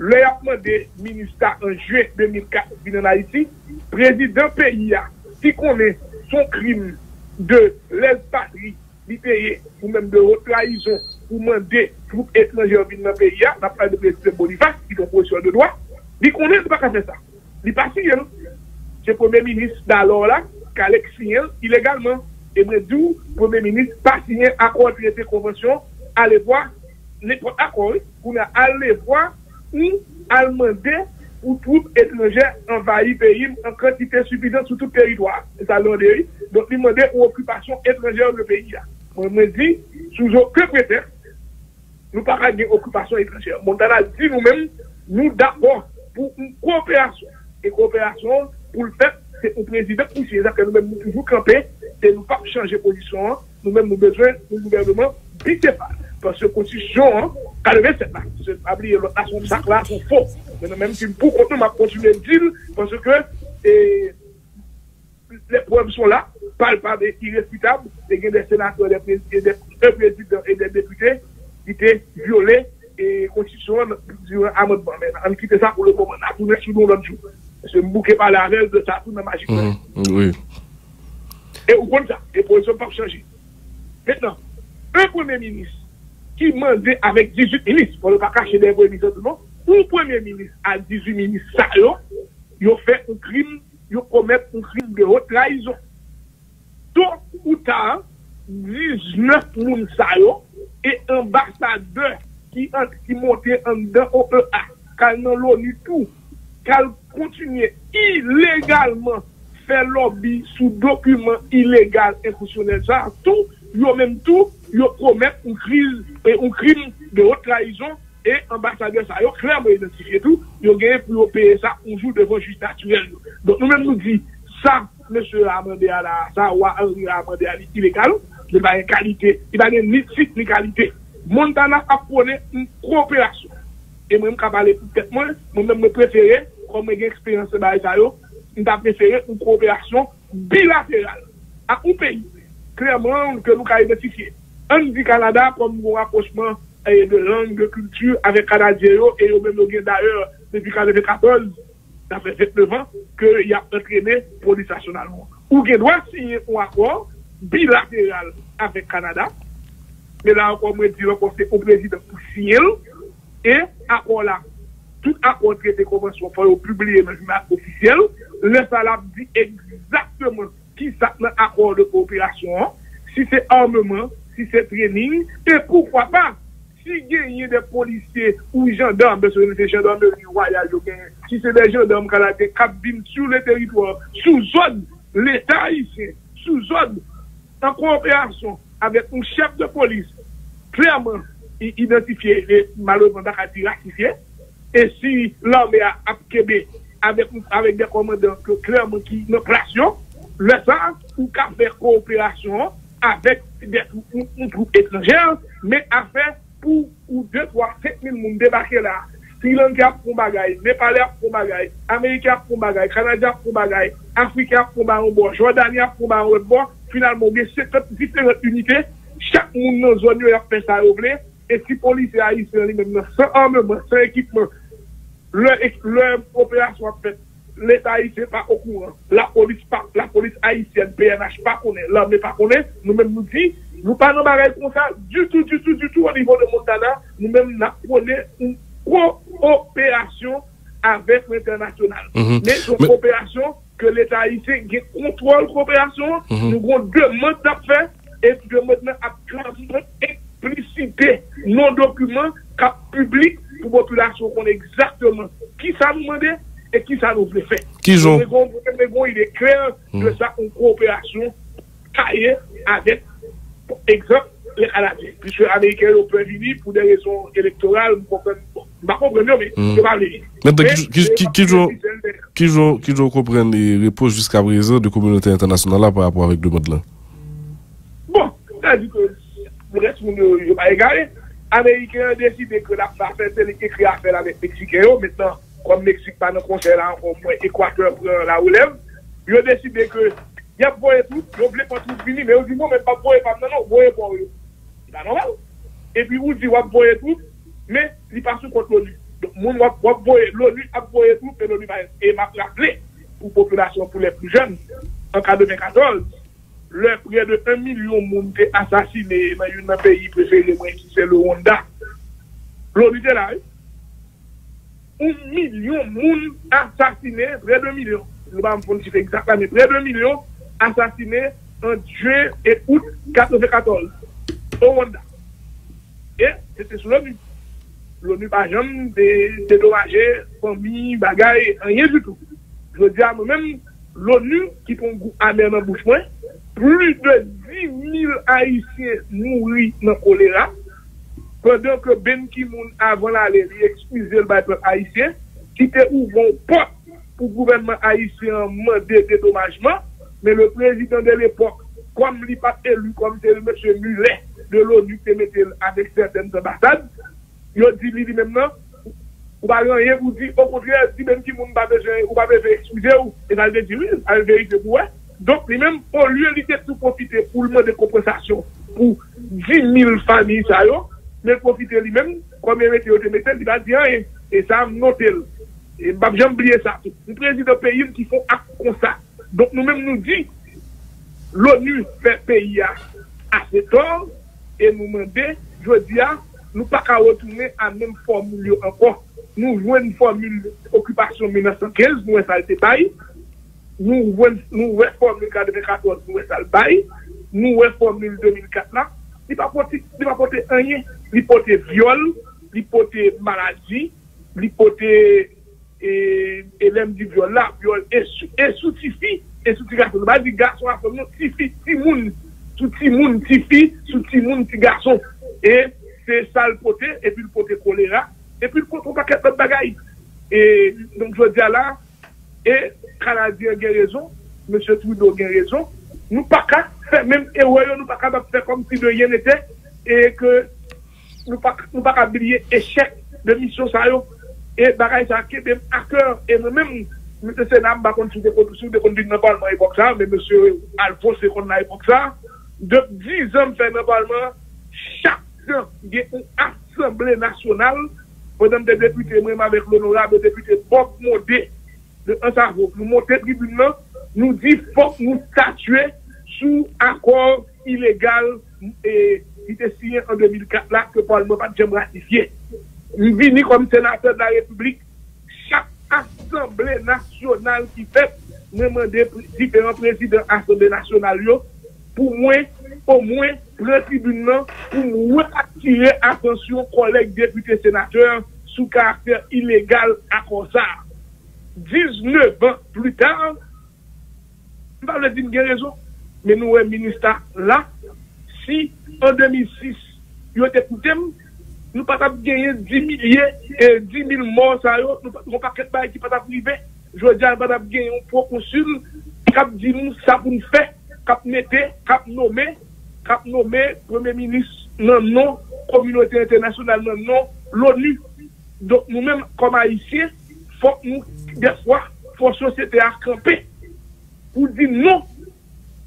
Le rapport des ministères en juin deux mille quatre, en Haïti, président P I A, qui connaît son crime de lèse-patrie, l'I P I, ou même de haute trahison, ou même des troupes étrangères dans le pays, n'a pas de président Boniface, qui est en position de droit, il connaît pas qu'à faire ça. Il n'est pas signé. C'est le premier ministre d'alors là, qui a signé illégalement. Et bien, d'où le premier ministre pas signé accord traité convention, allez voir, n'importe accord, on a allé voir. Ou demander aux troupes étrangères envahir le pays en quantité suffisante sur tout le territoire. Donc, ils demandent aux occupations étrangères du pays. On me dit, sous aucun prétexte, nous ne parlons pas d'occupation étrangère. Montana dit nous-mêmes, nous d'accord pour une coopération. Et coopération, pour le faire, c'est au président qui c'est ça que nous-mêmes nous toujours camper, c'est nous pas changer de position. Nous-mêmes, nous avons besoin du gouvernement bicéphale. Parce que la constitution, quatre-vingt-sept, c'est pas oublié, à son sac là, sont faux. Mais même si pour contre, on va continuer de dire, parce que eh, les preuves sont là, palpables et irréfutables, et des sénateurs, des présidents et des députés qui étaient violés et la constitution durant l'amendement. On quitte ça pour le moment, on a tourné sur nous l'autre jour. Parce que bouquet par la règle de ça, tout le magique. Oui. Et on compte ça, et pour ça, on ne peut pas changer. Maintenant, un premier ministre, qui mande avec dix-huit ministres, pour ne pas cacher des premiers ministres, non, ou premier ministre à dix-huit ministres, ça, ils ont fait un crime, ils ont commis un crime de haute trahison. Tôt ou tard, dix-neuf mouns, ça, et ambassadeurs qui, qui montaient en dedans au E A, qu'elles n'ont l'ONU tout, qu'elles continuaient illégalement faire lobby sous documents illégaux, inconstitutionnels, ça, tout, ils ont même tout, ils commettent une crise et un crime de haute trahison et ambassadeur ça. Ils ont clairement identifié tout, ils ont gagné pour payer ça un jour devant juge naturel. Donc nous-mêmes nous disons, ça, monsieur Amandé à la, ça, ou Henri Amandé à l'illégal, il n'y a pas de qualité, il n'y a pas ni site ni qualité. Montana a prôné une coopération. Et moi-même, quand je parle peut-être moins, moi-même, je préfère, comme j'ai expérience de ça, je préfère une coopération bilatérale à un pays. Clairement, que nous avons identifié. On dit Canada comme un rapprochement eh, de langue, de culture avec Canadiens, et nous même d'ailleurs, depuis deux mille quatorze, ça fait sept ans, qu'il y a entraîné police nationale. Ou qu'il doit signer un accord bilatéral avec Canada, mais là encore, je dis que c'est au président pour signer, et accord là, tout accord traité convention, il faut publier dans le journal officiel, le salab dit exactement qui ça dans l'accord de coopération, si c'est armement, si c'est training, et pourquoi pas, si il y a des policiers ou gendarmes, parce que c'est des gendarmes de Royal, si c'est des gendarmes qui ont des cabines sur le territoire, sous zone, l'État haïtien, sous zone, en coopération avec un chef de police, clairement identifié et malheureusement ratifié, et si l'armée à Québec, avec, avec des commandants que, clairement qui ne placent, le ça, ou qu'à faire coopération avec des troupes étrangères, mais à faire pour ou deux, trois, sept mille monde débarquer là. Sri Lanka pour bagaille, Népalais pour bagaille, Américains pour bagaille, Canadiens pour bagaille, Africains pour bagaille, Jordaniens pour bagaille, finalement, il y a cinquante-huit unités chaque monde dans la zone a fait ça au blé, et si police haïtienne lui-même, sans armement, sans équipement, leur opération a fait, l'État haïtien n'est pas au courant, la police, pas, la police haïtienne, P N H, pas connaît, l'armée pas connaît, nous-mêmes nous disons, nous ne parlons pas comme ça, du tout, du tout, du tout, au niveau de Montana, nous-mêmes nous connaissons une coopération avec l'international. Mm-hmm. Mais c'est une coopération que l'État haïtien contrôle la coopération, mm-hmm. nous avons deux modes d'affaires, et puis deux modes d'affaires explicité, non-document, cap public, pour la population qu'on exactement qui ça nous demandait et qui ça nous voulait faire. Qui ont il est clair mm. de ça en coopération taillée avec, exemple, les Canadiens. Puisque les Américains ont prévenu pour des raisons électorales, pas comprendre, mais je parle. Mais qui ont compris les réponses jusqu'à présent de communauté internationale par rapport avec le monde là? Bon, c'est-à-dire que le reste, je ne vais pas égarer. Américains décident que la France est écrite à faire avec les Mexicains. Maintenant, comme le Mexique pas dans le conseil, là, encore moins, Équateur prend la relève. Ils ont décidé que, il y a pour tout, ils ont voulu pas tout finir, mais ils ont dit, bon, mais pas pour pas, non, non, pour pour eux. C'est pas normal. Et puis, ils ont dit, on va pour tout, mais ils passent contre l'ONU. Donc, on va pour l'ONU, on va pour tout, et l'ONU va. Et m'a rappelé, pour la population, pour les plus jeunes, en deux mille quatorze, le près de un million de monde est assassiné dans un pays préféré, c'est le Rwanda. L'ONU est là. un million de monde assassinés, près de un million. Je ne vais pas me prendre exactement, mais près de un million assassinés en juillet et août mille neuf cent quatre-vingt-quatorze au Rwanda. Et c'était sous l'ONU. L'ONU n'a jamais dédommagé, famille, bagaille, rien du tout. Je veux dire, même l'ONU qui prend goût amer dans le bouche. Plus de dix mille Haïtiens mourir dans le choléra, pendant que Ban Ki-moon, avant d'aller, excusez le peuple haïtien, qui était ouvert une porte pour le gouvernement haïtien demander dédommagement, mais le président de l'époque, comme il n'est pas élu, comme c'est le M. Mulet de l'ONU qui mettait avec certaines ambassades, il a dit lui-même non, ou pas rien vous dit, au contraire, si Ban Ki-moon n'a pas besoin, ou pas besoin d'excuser, et il a dit oui, il a vérifié pour elle. Donc, lui-même, au lieu de tout profiter pour le mode de compensation pour dix mille familles, ça y est, mais profiter lui-même, comme il était au Témétel, il va dire, et ça, noter. Et j'ai oublié ça. Le président pays qui font acte comme ça. Donc, nous-mêmes, nous dit, l'ONU fait pays à assez tort, et nous demandons, je dis, nous pas qu'à retourner à la même formule encore. Nous jouons une formule occupation mille neuf cent quinze, nous, ça a été bail. Nous réformons le deux mille quatorze, nous réformons nous réformons deux mille quatre là, il va porter, il va porter un rien, il porter viol, il porter maladie, il porter et l'aime du viol là, viol et sous-tifi, et sous-tigarçon, pas du garçon à femme, tifi, timoun, sous-timoun, tifi, sous-timoun, petit garçon, et c'est ça le porter, et puis le porter choléra, et puis le porter paquet de bagaille. Et donc je dis à là, et Canadien a raison, M. Trudeau a raison. Nous pas qu'à faire même erreur, nous pas qu'à faire comme si de rien n'était et que nous pas qu'à oublier échec de mission ça et bagaille ça qui est à cœur et nous-mêmes nous te sénam pas contre des conditions de conduite dans parlement époque ça mais monsieur Alphonse c'est qu'on a époque ça de dix ans fait dans parlement chaque temps il y a une assemblée nationale madame des députés même avec l'honorable député Bob Modé nous montons le tribunal, nous dit qu'il faut nous statuer sous accord illégal et qui était signé en deux mille quatre là que le Parlement n'a pas ratifié. Nous venons comme sénateur de la République, chaque assemblée nationale qui fait, nous demandons différents présidents de l'Assemblée nationale pour moi, au moins le tribunal, pour nous attirer attention collègues députés sénateurs sous caractère illégal à Consar. dix-neuf ans plus tard, je ne vais pas dire une raison, mais nous, le ministre, là, si en deux mille six, il y a écouté, nous ne pouvons pas gagner dix milliers et dix mille morts, nous ne pouvons pas faire de qui ne pas privé. Je veux dire, nous ne pouvons pas gagner un proconsul, cap dit nous, ça pour nous faire, cap mettre, cap nommer, cap nommer, Premier ministre, non, non, communauté internationale, non, non, l'ONU. Donc, nous-mêmes, comme Haïtiens, faut nous, des fois, faut société à camper pour dire non,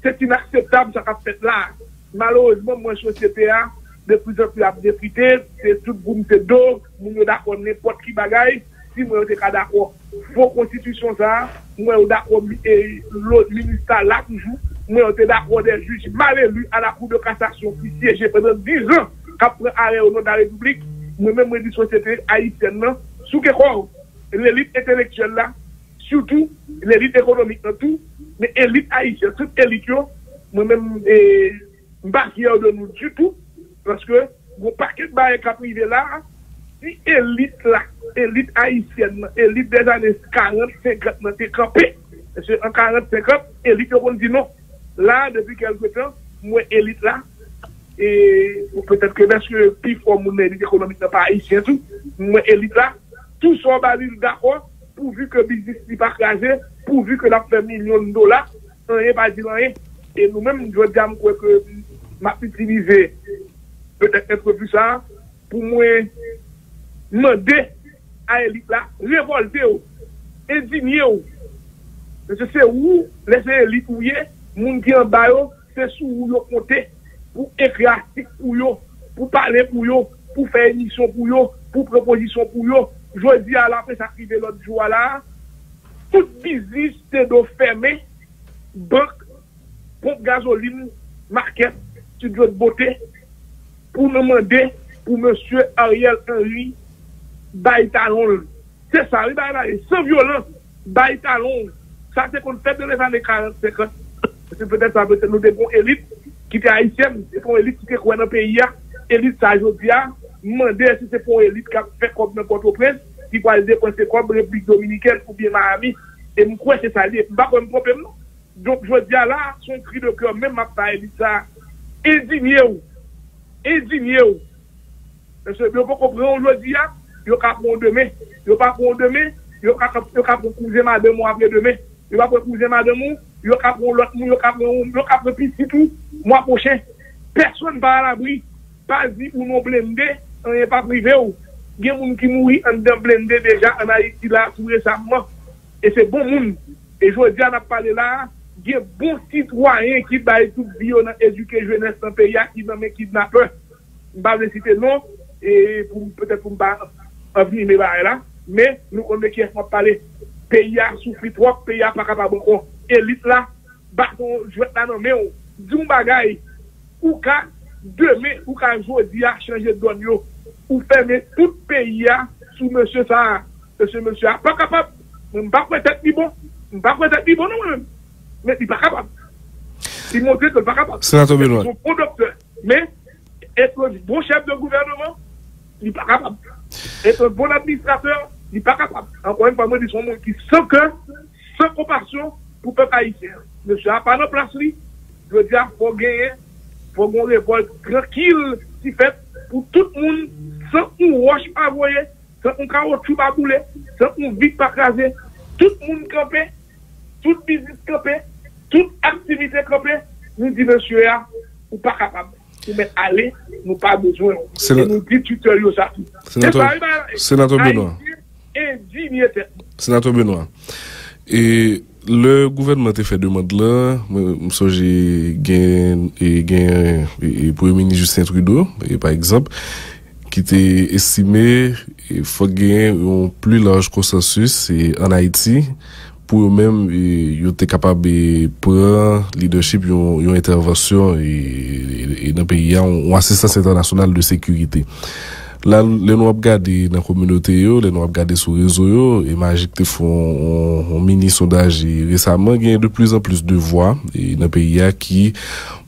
c'est inacceptable, ça qu'a fait là. malheureusement, moi, je suis C P A, de plus en plus à député, c'est tout boum, c'est d'eau, nous sommes d'accord, n'importe qui bagaille. Si moi, je suis d'accord, vos constitutions, ça, moi, je suis d'accord, et l'autre ministère là, toujours, moi, je suis d'accord des juges mal élus à la Cour de cassation qui siège pendant dix ans après arrêt au nom de la République. Moi-même, je suis société haïtienne, sous que quoi, l'élite intellectuelle là, surtout l'élite économique, tout, mais l'élite haïtienne, toute élite, moi-même, je ne suis pas fier de nous du tout, parce que mon paquet de barrières qui a privé là, si l'élite là, l'élite haïtienne, l'élite des années quarante cinquante, on était campé, parce qu'en quarante cinquante, l'élite, on dit non. Là, depuis quelque temps, moi, l'élite là, et peut-être que parce que plus fort mon élite économique n'est pas haïtien, tout, moi, l'élite là, tout sont balis d'accord, pourvu que le business n'est pas crasé, pourvu que la fait millions de dollars, on n'est pas dit rien. Et nous-mêmes, je dis à moi que m'a utilisé peut-être être plus ça, pour moi, demander à l'élite là, révolter, indigner. Parce que c'est où, laisser l'élite où il y a, les gens qui en bas, c'est sous où ils ont compté, pour écrire pour eux, pour parler pour eux, pour faire une mission pour eux, pour proposition pour eux. Je dis à la fin, ça arrive l'autre jour là, tout business c'est de fermer, banque, pompe gasoline, market, studio de beauté, pour nous demander pour monsieur Ariel Henry, bail talon. C'est ça, il bail sans violence, bail talon. Ça, c'est qu'on fait de les années quarante cinquante. C'est peut-être ça, peut-être nous devons élite qui était haïtienne, c'est pour élite qui était quoi dans le pays, élite ça, je dis, demander si c'est pour élite qui a fait comme dans Port-au-Prince, qui va dépenser comme République Dominicaine ou bien Miami, et je crois que c'est ça, je ne sais pas comme problème. Donc, je dis là, son cri de cœur, même ma part, élite ça, indigné ou, indigné ou. Parce que je ne peux pas comprendre aujourd'hui, je ne peux pas prendre demain, je ne peux pas prendre demain, je ne peux pas prendre madame après demain, je ne peux pas prendre madame, je ne peux pas prendre l'autre, je ne peux pas prendre petit tout, mois prochain. Personne ne va à l'abri, pas dit ou non blindé, on n'est pas privé. Il y a des gens qui mourent en blindé déjà en Haïti là, tout récemment. Et c'est bon monde. Et je dis, on a parlé là, il y a des bons citoyens qui baillent toute vie, on a éduqué jeunesse dans le pays, qui n'ont pas kidnappeurs. Je ne vais pas les citer non. Et peut-être pour ne pas venir me barrer là, mais nous connaissons qui est parlé. Pays à souffrir trop, pays à pas capable encore. Élite là, bâton, je vais là, non, mais on dit un bagaille. Ou qu'à demain, ou qu'à aujourd'hui, à changer de donne, ou fermer tout pays à sous monsieur ça. Parce que monsieur n'est pas capable. Je ne vais pas être ni bon. Je ne vais pas être ni bon, non, mais il n'est pas capable. Il montre qu'il n'est pas capable. C'est un bon docteur. Mais être un bon chef de gouvernement, il n'est pas capable. Être un bon administrateur, il n'est pas capable. Encore une fois, moi, ils sont qui sans cœur, sans compassion pour le peuple haïtien. Monsieur a pas de place, je veux dire, il faut gagner, il faut qu'on révolte tranquille, si fait, pour tout le monde, sans qu'on roche pas voyer, sans qu'on caoutchouc pas bouler, sans qu'on vide pas craser. Tout le monde campé, toute business campé, toute activité campé, nous dit, monsieur, ou pas capable. Mais allez, nous pas besoin. C'est notre Benoît. C'est notre Benoît. Et le gouvernement a fait demande là. Moi, j'ai gagné le Premier ministre Justin Trudeau, et par exemple, qui était estimé qu'il faut gagner un plus large consensus en Haïti pour eux-mêmes, ils étaient capables de prendre leadership, une intervention et dans le pays, une assistance internationale de sécurité. Là, les Noirs regardent dans la communauté, les Noirs regardent sur les réseaux, et Magic te font un mini-sondage récemment, il y a de plus en plus de voix dans le pays qui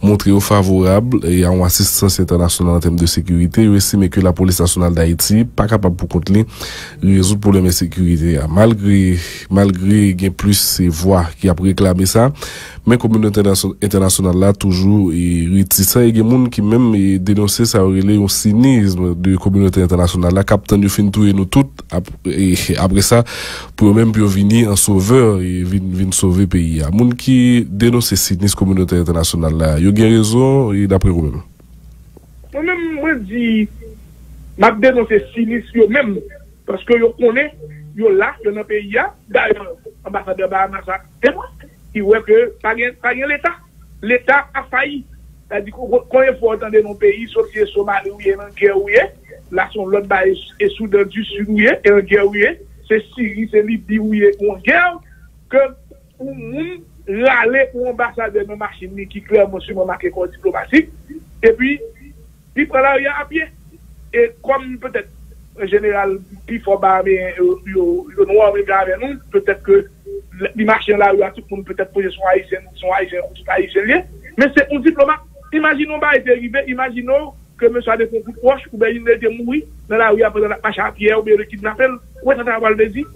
montrent au favorable et à une assistance internationale en termes de sécurité. Ils estiment que la police nationale d'Haïti n'est pas capable pour contenir résoudre le problème de sécurité. Malgré, malgré qu'il y ait plus ces voix qui ont réclamé ça, mais la communauté internationale là toujours est réticente. Il y a des gens qui même dénoncent ça, au cynisme de la communauté internationale là, capitaine du fin tout et nous toutes, et après ça, pour eux-mêmes, pour venir en sauveur et venir sauver le pays. Il y a des gens qui dénoncent ce cynisme de la communauté internationale là. Il y a raison, et d'après vous-même. Moi-même, moi, je dis, je dénonce ces cynismes même, parce que je connais, je là, je dans le pays, d'ailleurs, l'ambassadeur Bahama, c'est moi. Il voit que pas l'État. L'État a failli. C'est-à-dire qu'on est fort dans nos pays, sauf que Somalie ou en guerre ou là sont l'autre bail et Soudan du Sud ou est en guerre ou est, c'est Syrie, c'est Libye ou est en guerre que nous râler pour ambassadeur de machine qui clairement sur mon marqué corps diplomatique et puis il prend l'arrière à pied et comme peut-être en général plus fort barmé le noir regarde nous peut-être que les marchés là où tout le monde peut-être poser son haïtien son haïtien ou haïtien mais c'est un diplomate. Imaginons pas être arrivé, imaginons que monsieur a des coups de poche, ou bien il était mort dans la rue après la marche à pierre, ou bien le kidnappel, ou est-ce que ça va le dire?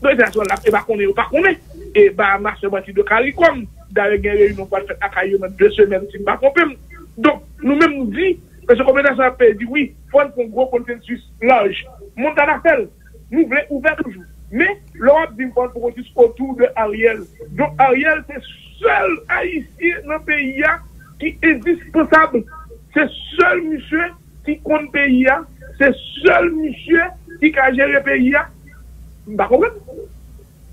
Donc, c'est la et bah, qu'on est ou pas qu'on est. Et bah, marche bâti de CARICOM, d'ailleurs, une réunion pour faire à Caillou dans deux semaines, si pas compris. Donc, nous-mêmes nous dit, que ce compétence a dit, oui, il faut un gros consensus large. Montana fait, nous voulons ouvert toujours. Mais l'Europe dit qu'on faut juste autour de Ariel. Donc, Ariel, c'est seul haïtien dans le pays qui est indispensable. C'est seul monsieur qui compte pays, c'est seul monsieur qui a géré le pays. Je ne comprends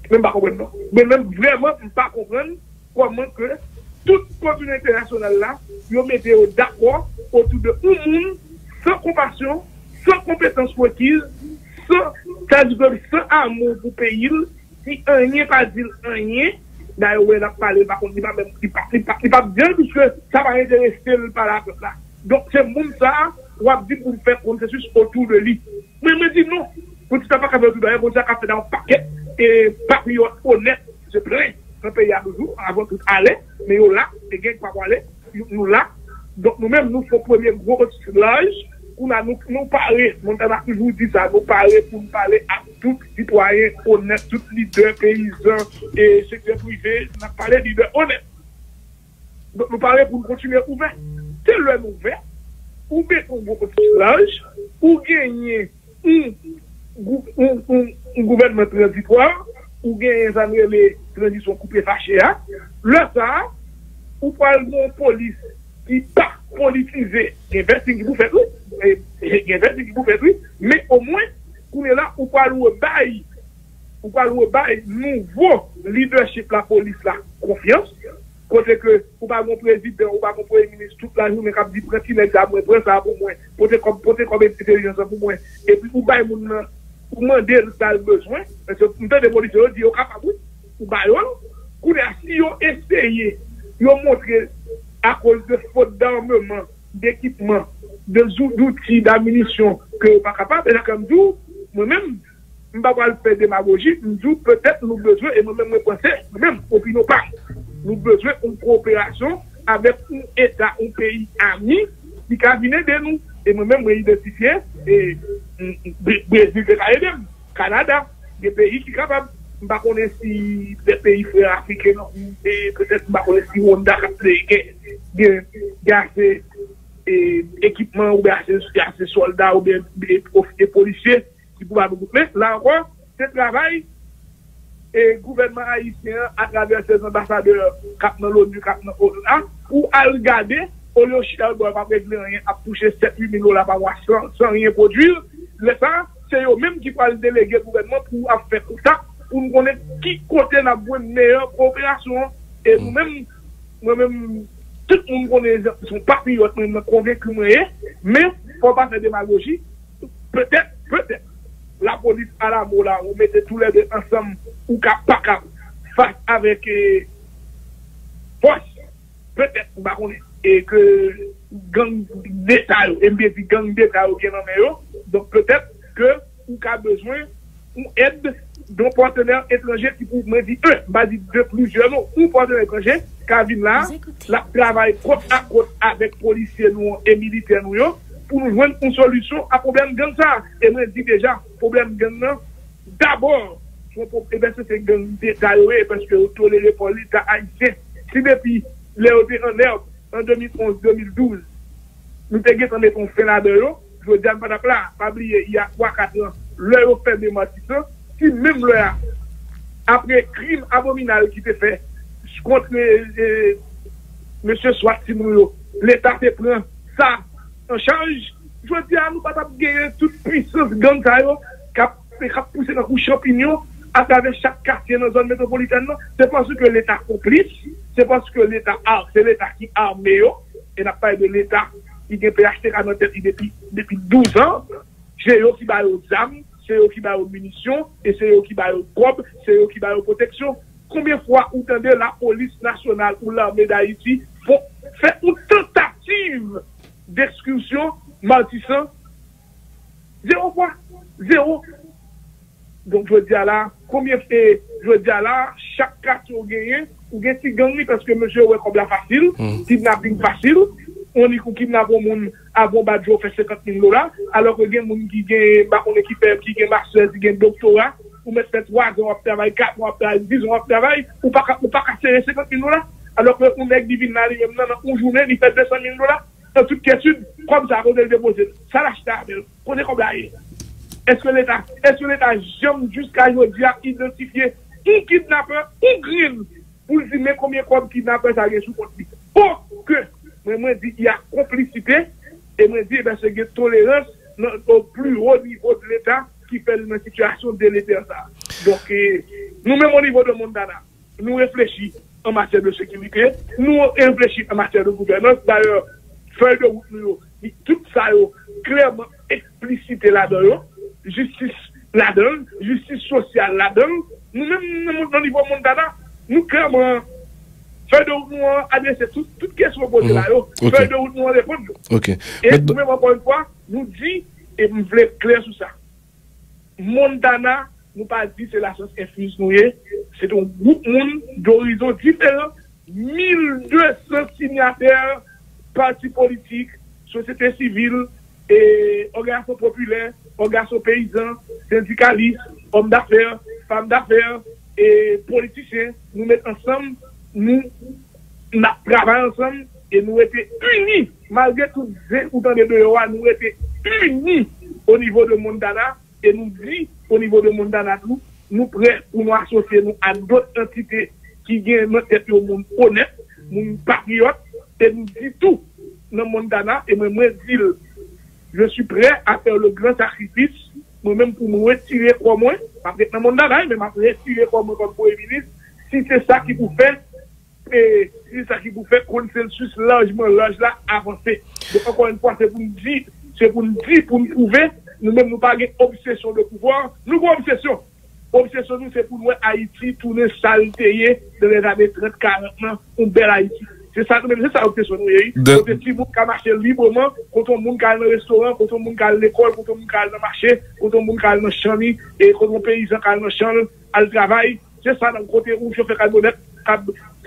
pas. pas comprendre. Mais même vraiment, je ne comprends pas comment que toute communauté internationale là, ils mettent d'accord autour de tout le monde, sans compassion, sans compétence requise, sans, sans amour pour le pays, qui un rien pas dire un rien. D'ailleurs, il n'a pas parlé, il n'a pas bien, puisque ça va intéresser le peuple là. Donc, c'est le monde ça, on a dit pour faire consensus autour de lui. Mais il me dit non, pour tout ça, pas capable de faire, pour tout ça, pas capable de faire un paquet, et patriote honnête, c'est plein, un pays à toujours, avant tout aller, mais on l'a, et quelqu'un qui va aller, nous l'a. Donc, nous-mêmes, nous faisons premier gros large, on a nous parlé, on a toujours dit ça, nous parler pour nous parler à tous les citoyens honnêtes, tous les leaders paysans et secteurs privés, on a parlé de leaders honnêtes. Donc, nous parler pour nous continuer ouvert. C'est le ouvert, ou bien on beaucoup de large, ou gagner un gouvernement transitoire, ou gagner les transitions coupées fâchées. Le ça, ou pas une police qui part politisée, qui investe qui vous fait tout, qui investe qui vous fait tout, mais au moins, on est là, ou pas le bail, ou pas le bail, nouveau leadership la police, la confiance. Côté que, ou pas mon président, ou pas mon premier ministre, toute la journée, qui dit, prends-tu l'examen, prends ça pour moi, portez comme, portez comme intelligence pour moi, et puis, ou pas, ou demander le besoin, parce que, nous, des policiers, on dit, au cap à vous, ou pas, ou là, si on essayé, on montré, à cause de faute d'armement, d'équipement, d'outils, d'ammunition, que, pas capable, et là, comme tout, moi-même, je ne vais pas faire démagogie, je me dis, peut-être, nous besoin, et moi-même, je pense, moi-même, opinion pas. Nous besoin d'une coopération avec un État, un pays ami qui a venu de nous. Et moi-même, je identifié le Brésil, le Canada, des pays qui sont capables. Je ne sais pas si des pays frères africains, peut-être je ne sais pas si Honda a assez d'équipements, ou assez soldats, ou des policiers qui pouvaient nous couper. Là encore, c'est travail. Et le gouvernement haïtien, à travers ses ambassadeurs, cap dans l'ONU, cap dans l'ONU, ou à regarder, au lieu de Chita, on ne va régler rien, à toucher sept à huit mille dollars par mois sans rien produire. Ça, c'est eux-mêmes qui parlent déléguer le gouvernement pour faire tout ça, pour nous connaître qui côté la bonne meilleure coopération. Et nous-mêmes, nous-mêmes, tout le monde connaît son patriote, nous sommes convaincus, mais il ne faut pas faire démagogie. Peut-être, peut-être. La police à la mot là, on mettait tous les deux ensemble, ou qu'à pas qu'à face avec eh, force, peut-être, ou bah, et que gang d'État, et bien dit gang d'État, ok, non, mais donc peut-être que, ou qu'à besoin, ou aide d'un partenaire étranger qui peut me dire, eux, m'a dit de plusieurs noms, ou partenaire étranger, qu'à venir là, la travaille propre à côte avec policiers nous et militaires nous, pour nous joindre une solution à problème gang ça. Et nous dit déjà, problème gang là, d'abord, c'est gang détaillé parce que vous tolérez pour l'État haïtien. Si depuis l'été en herbe, en deux mille onze deux mille douze, nous avons un fait là-dedans, je veux dire, pas oublier, il y a trois à quatre ans, l'heure fait de Matissant, qui même l'heure, après crime abominable qui était fait contre M. Swatimoulou, l'État se prend ça en charge. Je veux dire, nous ne pouvons pas gagner toute puissance gang qui a poussé dans le champignon à travers chaque quartier dans la zone métropolitaine. C'est parce que l'État complice, c'est parce que l'État arme, c'est l'État qui arme, et n'a pas de l'État, il y a P H T K dans tête depuis douze ans, c'est eux qui baillent aux armes, c'est eux qui baillent aux munitions, et c'est eux qui baillent aux robes, c'est eux qui baillent aux protections. Combien de fois vous entendez la police nationale ou l'armée d'Haïti pour faire une tentative d'excursion Matissant? Zéro quoi? Zéro. Donc je dis à la, combien fait, je dis à la, chaque quartier ou gagne, ou gagne si gang, parce que monsieur ouais comme la facile, kidnapping facile, on y kidnappe un monde avant Badjo fait cinquante mille dollars, alors que il y a des gens qui gagnent, on équipe, qui gagne master, qui gagne doctorat, ou mettre trois ans à travail, quatre ans à travail, dix ans à travail, ou pas casser cinquante mille dollars, alors que on est divin là, même dans une journée, il fait deux cent mille dollars, dans toute question, comme ça, on est déposé, ça lâche ta, on est comme là. Est-ce que l'État, est-ce que l'État jamais jusqu'à aujourd'hui a identifié un kidnappeur, un green, pour dire mais combien de kidnappeurs ça a sous conflit? Pour que, mais moi, il y a complicité, et moi, je dis, ben, c'est une tolérance au plus haut niveau de l'État qui fait une situation délétère. Donc, eh, nous-mêmes, au niveau de Montana, nous réfléchissons en matière de sécurité, nous réfléchissons en matière de gouvernance. D'ailleurs, feuille de route, nous, tout ça est clairement explicité là-dedans. Justice là-dedans, justice sociale là-dedans, nous-mêmes, au niveau Montana, nous clairement, feuille de route, nous adresser toutes questions posées là-haut, feuille de route, nous répondons. Et nous-mêmes, encore une fois, nous dit, et nous voulons clair sur ça, Montana, nous pas dit c'est la science infuse, nous est, c'est un groupe monde d'horizons différents, mille deux cents signataires, partis politiques, société civile, et organisations populaires, organisations paysans, syndicalistes, hommes d'affaires, femmes d'affaires et politiciens, nous mettons ensemble, nous, nous travaillons ensemble et nous étions unis, malgré tout autant de deux, nous étions unis au niveau de Montana et nous disons au niveau de Montana, nous, nous prêts pour nous associer nous à d'autres entités qui viennent notre tête au monde honnête, nous patriotes, et nous disons tout dans Montana et moi, moi, je dis je suis prêt à faire le grand sacrifice, moi-même pour me retirer comme moi, parce que dans mon travail, mais je me retirer comme moi comme premier ministre, si c'est ça qui vous fait, et si c'est ça qui vous fait consensus largement, large là, avancer. Donc encore une fois, c'est pour nous dire, c'est pour nous dire, pour nous prouver, nous-mêmes nous pas d'obsession de pouvoir, nous pas obsession. Obsession nous, c'est pour nous Haïti, tourner saleté dans les années trente, quarante ans, une belle Haïti. C'est ça, c'est ça l'obsession, nous, oui. Quand les petits bouts qui marchent librement, quand on monte dans le restaurant, quand on monte dans l'école, quand on monte dans le marché, quand on monte dans le champ, et quand on paysan dans le champ, à le travail, c'est ça, dans le côté où je fais carbonette,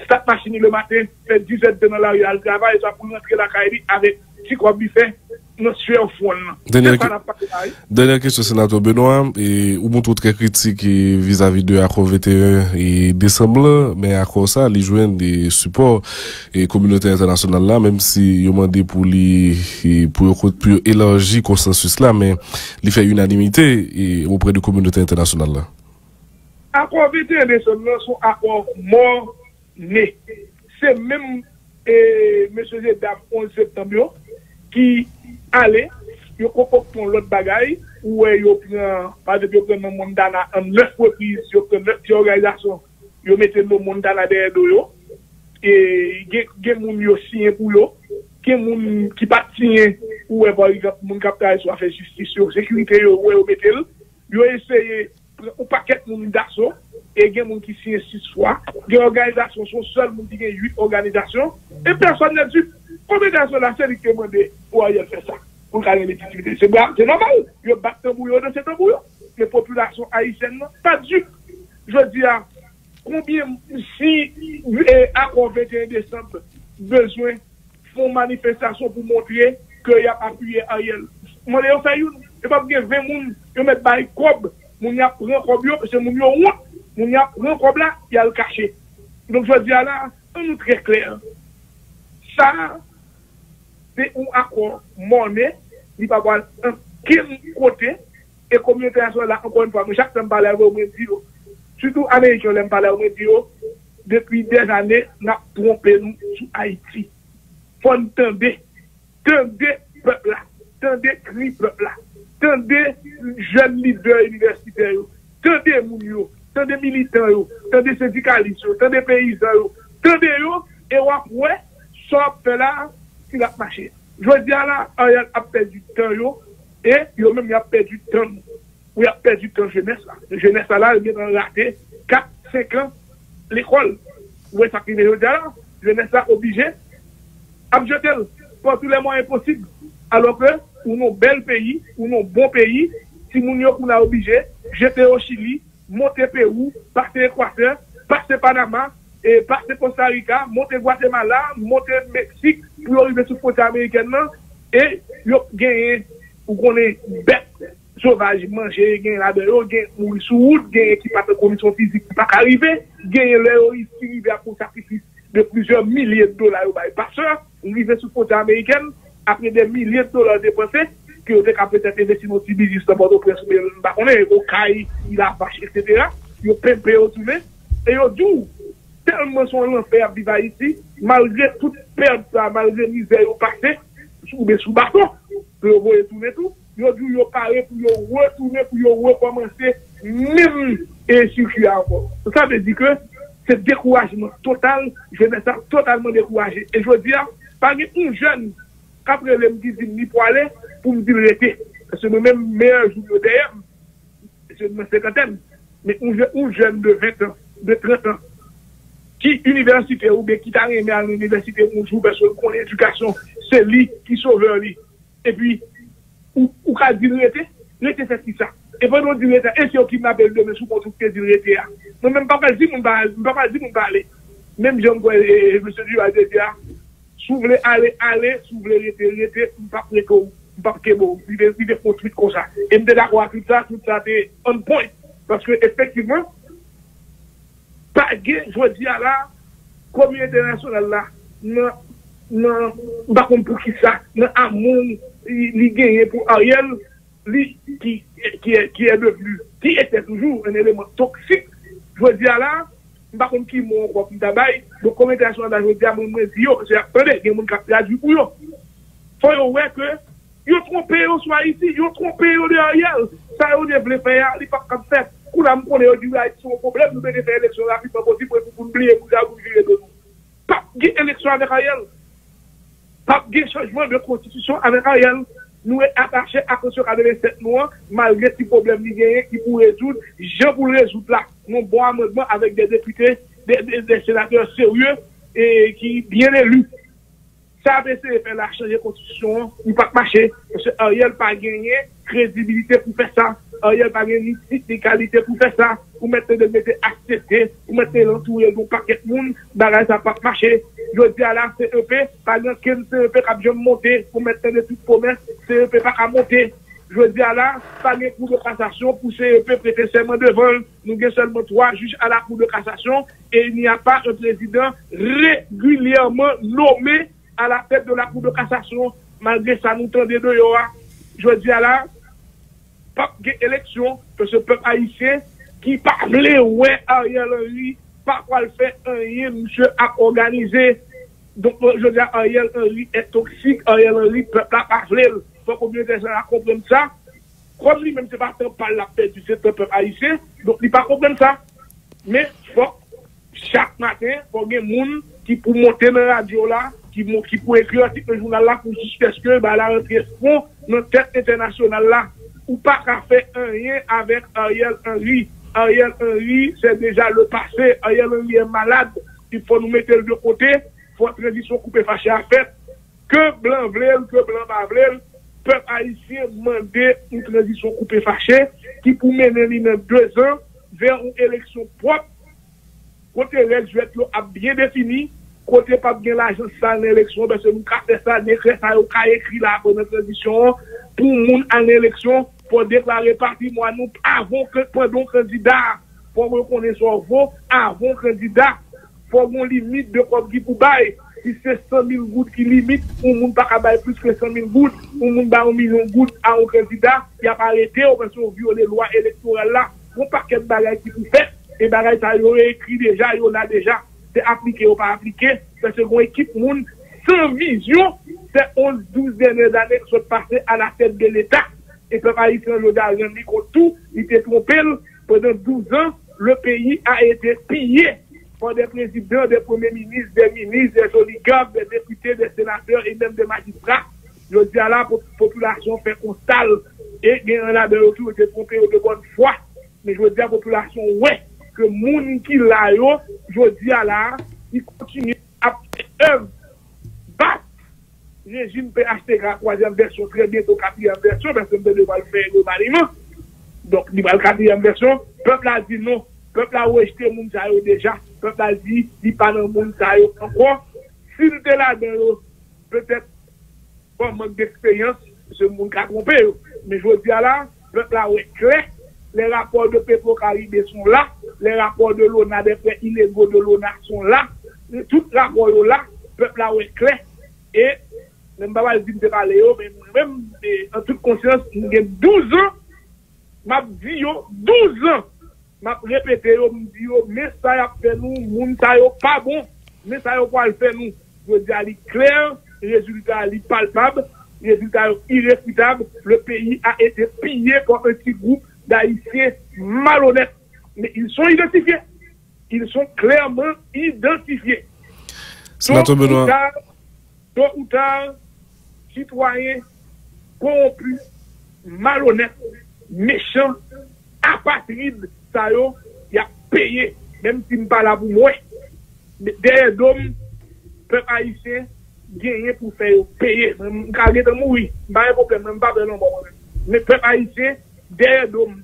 start machine le matin, fait dix heures dans la rue, à le travail, ça pour rentrer la caille avec petit quoi buffet, nous suivons au fond. Dernière question, sénateur Benoît, et vous montrez très critique vis-à-vis de l'accord vingt et un et décembre, mais à cause ça, ils joignent des supports et communautés internationales là, même si ils ont demandé pour les, pour, pour, pour élargir le consensus là, mais ils font unanimité et auprès de communautés internationales là. Accord vingt et un décembre, sont accords morts, nés. C'est même, eh, monsieur Zedam, onze septembre, qui allait, yo comporte l'autre bagaille, ou yo prend, par exemple, yo prend Mondana en neuf reprises, yo prend neuf organisations, yo mettez le Mondana derrière yo, et gen moun yo signé pour yo, gen moun qui pas signé, ou par exemple, moun capteur soit fait justice, yo sécurité yo, ou yo mettez le, yo essayé, un paquet moun d'assaut, et gen moun qui signe six fois, gen organisation, son seul moun qui gen huit organisations, et personne n'est dupe. Combien d'argent la série qui demande pour Ariel faire ça? Pour gagner l'électricité. C'est normal. Ils battent un bouillon dans cet embouillon. Les populations haïtiennes, pas dupe. Je dis à combien, si accord vingt et un décembre, besoin font manifestation pour montrer qu'il y a appuyé Ariel. Moi, je fais une. Je ne sais pas vingt mouns, je mets par les cobes. Mon y a pris un cob, parce que mon y a honte. Mon y a pris un cob là, il y a le caché. Donc, je dis à là, on est très clair. Ça, c'est un accord monnaie, il va avoir un côté, et comme les personnes là, encore une fois, chaque temps parler au médio, surtout américain l'aime parler au médio, depuis des années, n'a trompé nous sur Haïti. Faut entendre, tendez peuple là, tendez cri peuple là, tendez jeunes leaders universitaires, tendez mounio, tendez militants, tendez syndicalistes, tendez paysans, tendez yo, et ouais, sauf que là, il a marché. Je dis à la, Ariel a perdu du temps, yo, et yo même il a perdu du temps. Il a perdu du temps jeunesse. La jeunesse là, il a raté quatre à cinq ans l'école. Où est-ce qu'il est, je dis à la, jeunesse là, obligé à jeter pour tous les moyens possibles. Alors que, nous avons un bel pays, nous avons un bon pays, si nous sommes obligés, jeter au Chili, monter Pérou, passer Équateur, passer Panama, et passer Costa Rica, monter Guatemala, monter Mexique, pour arriver sur la frontière américaine, et ils ont gagné, ou qu'on est bête, sauvage, manger, gagner la dehors, gagner mourir sous route, gagner qui passe en condition physique, qui n'est pas arrivé, gagner l'héroïsme qui arrive à un sacrifice de plusieurs milliers de dollars au bail passeur, arriver sur la frontière américaine, après des milliers de dollars dépensés, qui ont peut-être investi dans le business de Port-au-Prince, mais on est au C A I, il a vache, et cetera. Ils ont pimpé au tournée, et ils ont dit, tellement sont l'enfer vivant ici, malgré toute perte, malgré misère au passé, sous le bateau, ils ont retourné tout, ils ont dit, ils ont parlé pour retourner, pour recommencer, même et circuit encore. Ça veut dire que c'est découragement total, je vais ça totalement découragé. Et je veux dire, parmi un jeune, après les me ni pour aller, pour me dire l'été. Parce que nous-mêmes, meilleur jour de D M, c'est une cinquantaine. Mais un jeune de vingt ans, de trente ans, qui université ou bien qui t'a aimé à l'université, un jour, parce qu'on est éducation, c'est lui qui sauve lui. Et puis, ou qu'a dit l'été, l'été c'est qui ça. Et pendant dire l'été, et c'est qui m'appelle demain sous mon truc que dit l'été. Nous-mêmes, papa dit, mon parler. Même Jean et M. Dieu a dit, si vous voulez aller, aller, si vous voulez rester, rester, vous ne pouvez pas vous préparer, vous ne pouvez pas construire comme ça. Et je suis d'accord avec tout ça, tout ça, c'est on point. Parce que, effectivement, pas gay, je veux dire, la communauté internationale, là, non, pas comme pour qui ça, non, à mon, il gagne pour Ariel, lui, qui est devenu, qui était toujours un élément toxique, je veux dire, là, par contre, qui m'ont encore qui travaille, donc, comme je dis à mon monsieur, j'ai appelé, il y a mon capteur du bouillon. Faut voir que, ils ont trompé, ils sont ici, ils ont trompé, ils sont derrière, ça, ils ont développé, ils n'ont pas comme ça. Quand on a dit, ils ont un problème, nous devons faire l'élection rapidement possible pour oublier, pour oublier de nous. Pas d'élection avec Ariel. Pas de changement de constitution avec Ariel. Nous sommes attachés à ce qu'on a donné sept mois, malgré ces problèmes qui pour résoudre, je pour résoudre là. Nous bon amendement avec des députés, des, des, des sénateurs sérieux et qui bien élus. Ça a essayé de faire la changer de constitution, il ne peut pas marcher. Parce que Ariel n'a pas gagné crédibilité pour faire ça. Ariel n'a pas gagné technicalité pour faire ça. Pour mettre des A C T, pour mettre l'entouré d'un paquet de monde, ça n'a pas marché. Je dis à la C E P, par exemple, quel C E P qui a besoin de monter pour mettre des petites promesses, C E P n'a pas monté. Je dis à la, pas de cours de cassation pour C E P prêter seulement devant. Nous avons seulement trois juges à la cour de cassation et il n'y a pas un président régulièrement nommé à la tête de la cour de cassation. Malgré ça, nous tendons de yoa. Je dis à la, pas d'élection de ce peuple haïtien qui parlait, ouais, Ariel Henry, pas quoi le faire, Ariel, monsieur, a organisé. Donc, je dis à Ariel Henry est toxique, Ariel Henry, peuple a parlé. Combien de gens comprennent ça? Comme lui-même, c'est pas par la paix du peuple haïtien, donc il ne comprend pas ça. Mais faut, chaque matin, il faut des gens qui pour monter dans la radio là, qui, qui pour écrire un petit journal là, pour jusqu'à ce que bah, la rentrée fond dans tête internationale là, ou pas qu'à faire un rien avec Ariel Henry. Ariel Henry, c'est déjà le passé. Ariel Henry est malade. Il faut nous mettre de côté. Il faut une transition coupée fâchée à faire. Que blanc vlel, que blanc pas vlel. Peuple haïtien demandait une transition coupée fâchée qui pour mener dans deux ans vers une élection propre. Côté règle a bien défini, côté pas bien l'argent ça l'élection, parce que nous avons ça, décret ça, nous avons écrit là pour notre transition, pour nous en élection, pour déclarer parti moi nous avant que pendant candidat, pour reconnaître son vote avant candidat, pour une limite de quoi qui pour bail. Si c'est cent mille gouttes qui limite, on ne peut pas bailler plus que cent mille gouttes, on ne peut pas bailler un million de gouttes à un candidat, il n'y a pas arrêté, on va violer les lois électorales là, on ne peut pas bailler qui vous fait, et bailler ça, il y a écrit déjà, il y en a déjà, c'est appliqué ou pas appliqué, parce que mon équipe, monde sans vision, c'est onze douze dernières années qui sont passées à la tête de l'État, et peut pas y faire le d'argent, tout, il était trompé, pendant douze ans, le pays a été pillé. par des présidents, des premiers ministres, des ministres, des oligarques, des députés, des sénateurs et même des magistrats. Je dis à la population fait constat et il y en a de retour de tromper de bonne foi. Mais je dis à la population, ouais, que moun qui l'a yo, je dis à la, il continue à faire œuvre, battre le régime P H T K, troisième version, très bientôt quatrième version, parce que je ne vais pas le faire globalement. Donc, il va le quatrième version, le peuple a dit non. Le peuple a rejeté moun sa yo déjà. Le peuple a dit, il parle de moun sa yo encore. S'il était là, peut-être, bon manque d'expérience, ce monde qui a trompé. Mais je dis à la, le peuple a clair. Les rapports de Petro-Caribé sont là. Les rapports de l'O N A, des faits illégaux de l'O N A sont là. Tout rapport est là. Le peuple a clair. Et, je ne vais pas dire que c'est pas Léo, mais même en toute conscience, il y a douze ans, m'a dit douze ans. M'a répété, dit, mais ça y a fait nous, moun ça y a pas bon, mais ça y a pas le fait nous. Je dis à lui clair, résultat lui palpable, résultat irréfutable, le pays a été pillé par un petit groupe d'Haïtiens malhonnêtes. Mais ils sont identifiés. Ils sont clairement identifiés. Tôt ou tard, tôt ou tard, citoyens corrompus, malhonnêtes, méchants, apatrides, ça y a payé, même si je ne parle pas pour moi. Mais derrière d'hommes, peuple haïtien, gagner pour faire payer. Je ne vais pas mourir, je n'ai pas de problème, je ne vais pas de problème. Mais peuple haïtien, derrière d'hommes,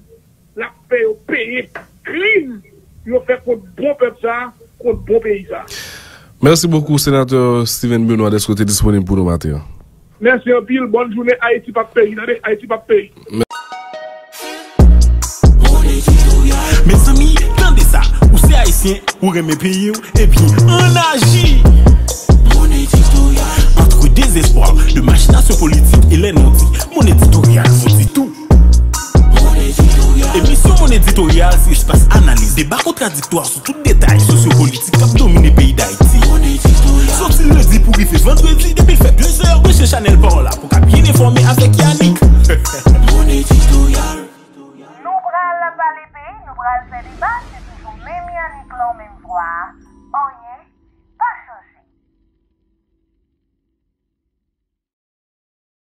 la paye payer. Crime, ils ont fait contre bon peuple ça, contre bon pays ça. Merci beaucoup, sénateur Steven Benoît, d'être disponible pour nous matin. Merci, Bill. Bonne journée, Haïti pas pays. Haïti pas pays. Mes amis, tendez ça, ou c'est haïtien, ou remet pays, et puis on agit. Mon éditorial. Entre désespoir, de machination politique et les non-dits, mon éditorial vous dit tout. Mon éditorial. Émission Mon éditorial, c'est espace analyse, débat contradictoire sur tout détail sociopolitique qui a dominé le pays d'Haïti. Mon éditorial. Sauf s'il le dit pour y faire vendredi, depuis il fait deux heures, monsieur Chanel Parola, pour qu'à bien informer avec Yannick. Mon éditorial. Nous allons faire des bases, c'est toujours même Yannick, l'homme, même voix. On y est.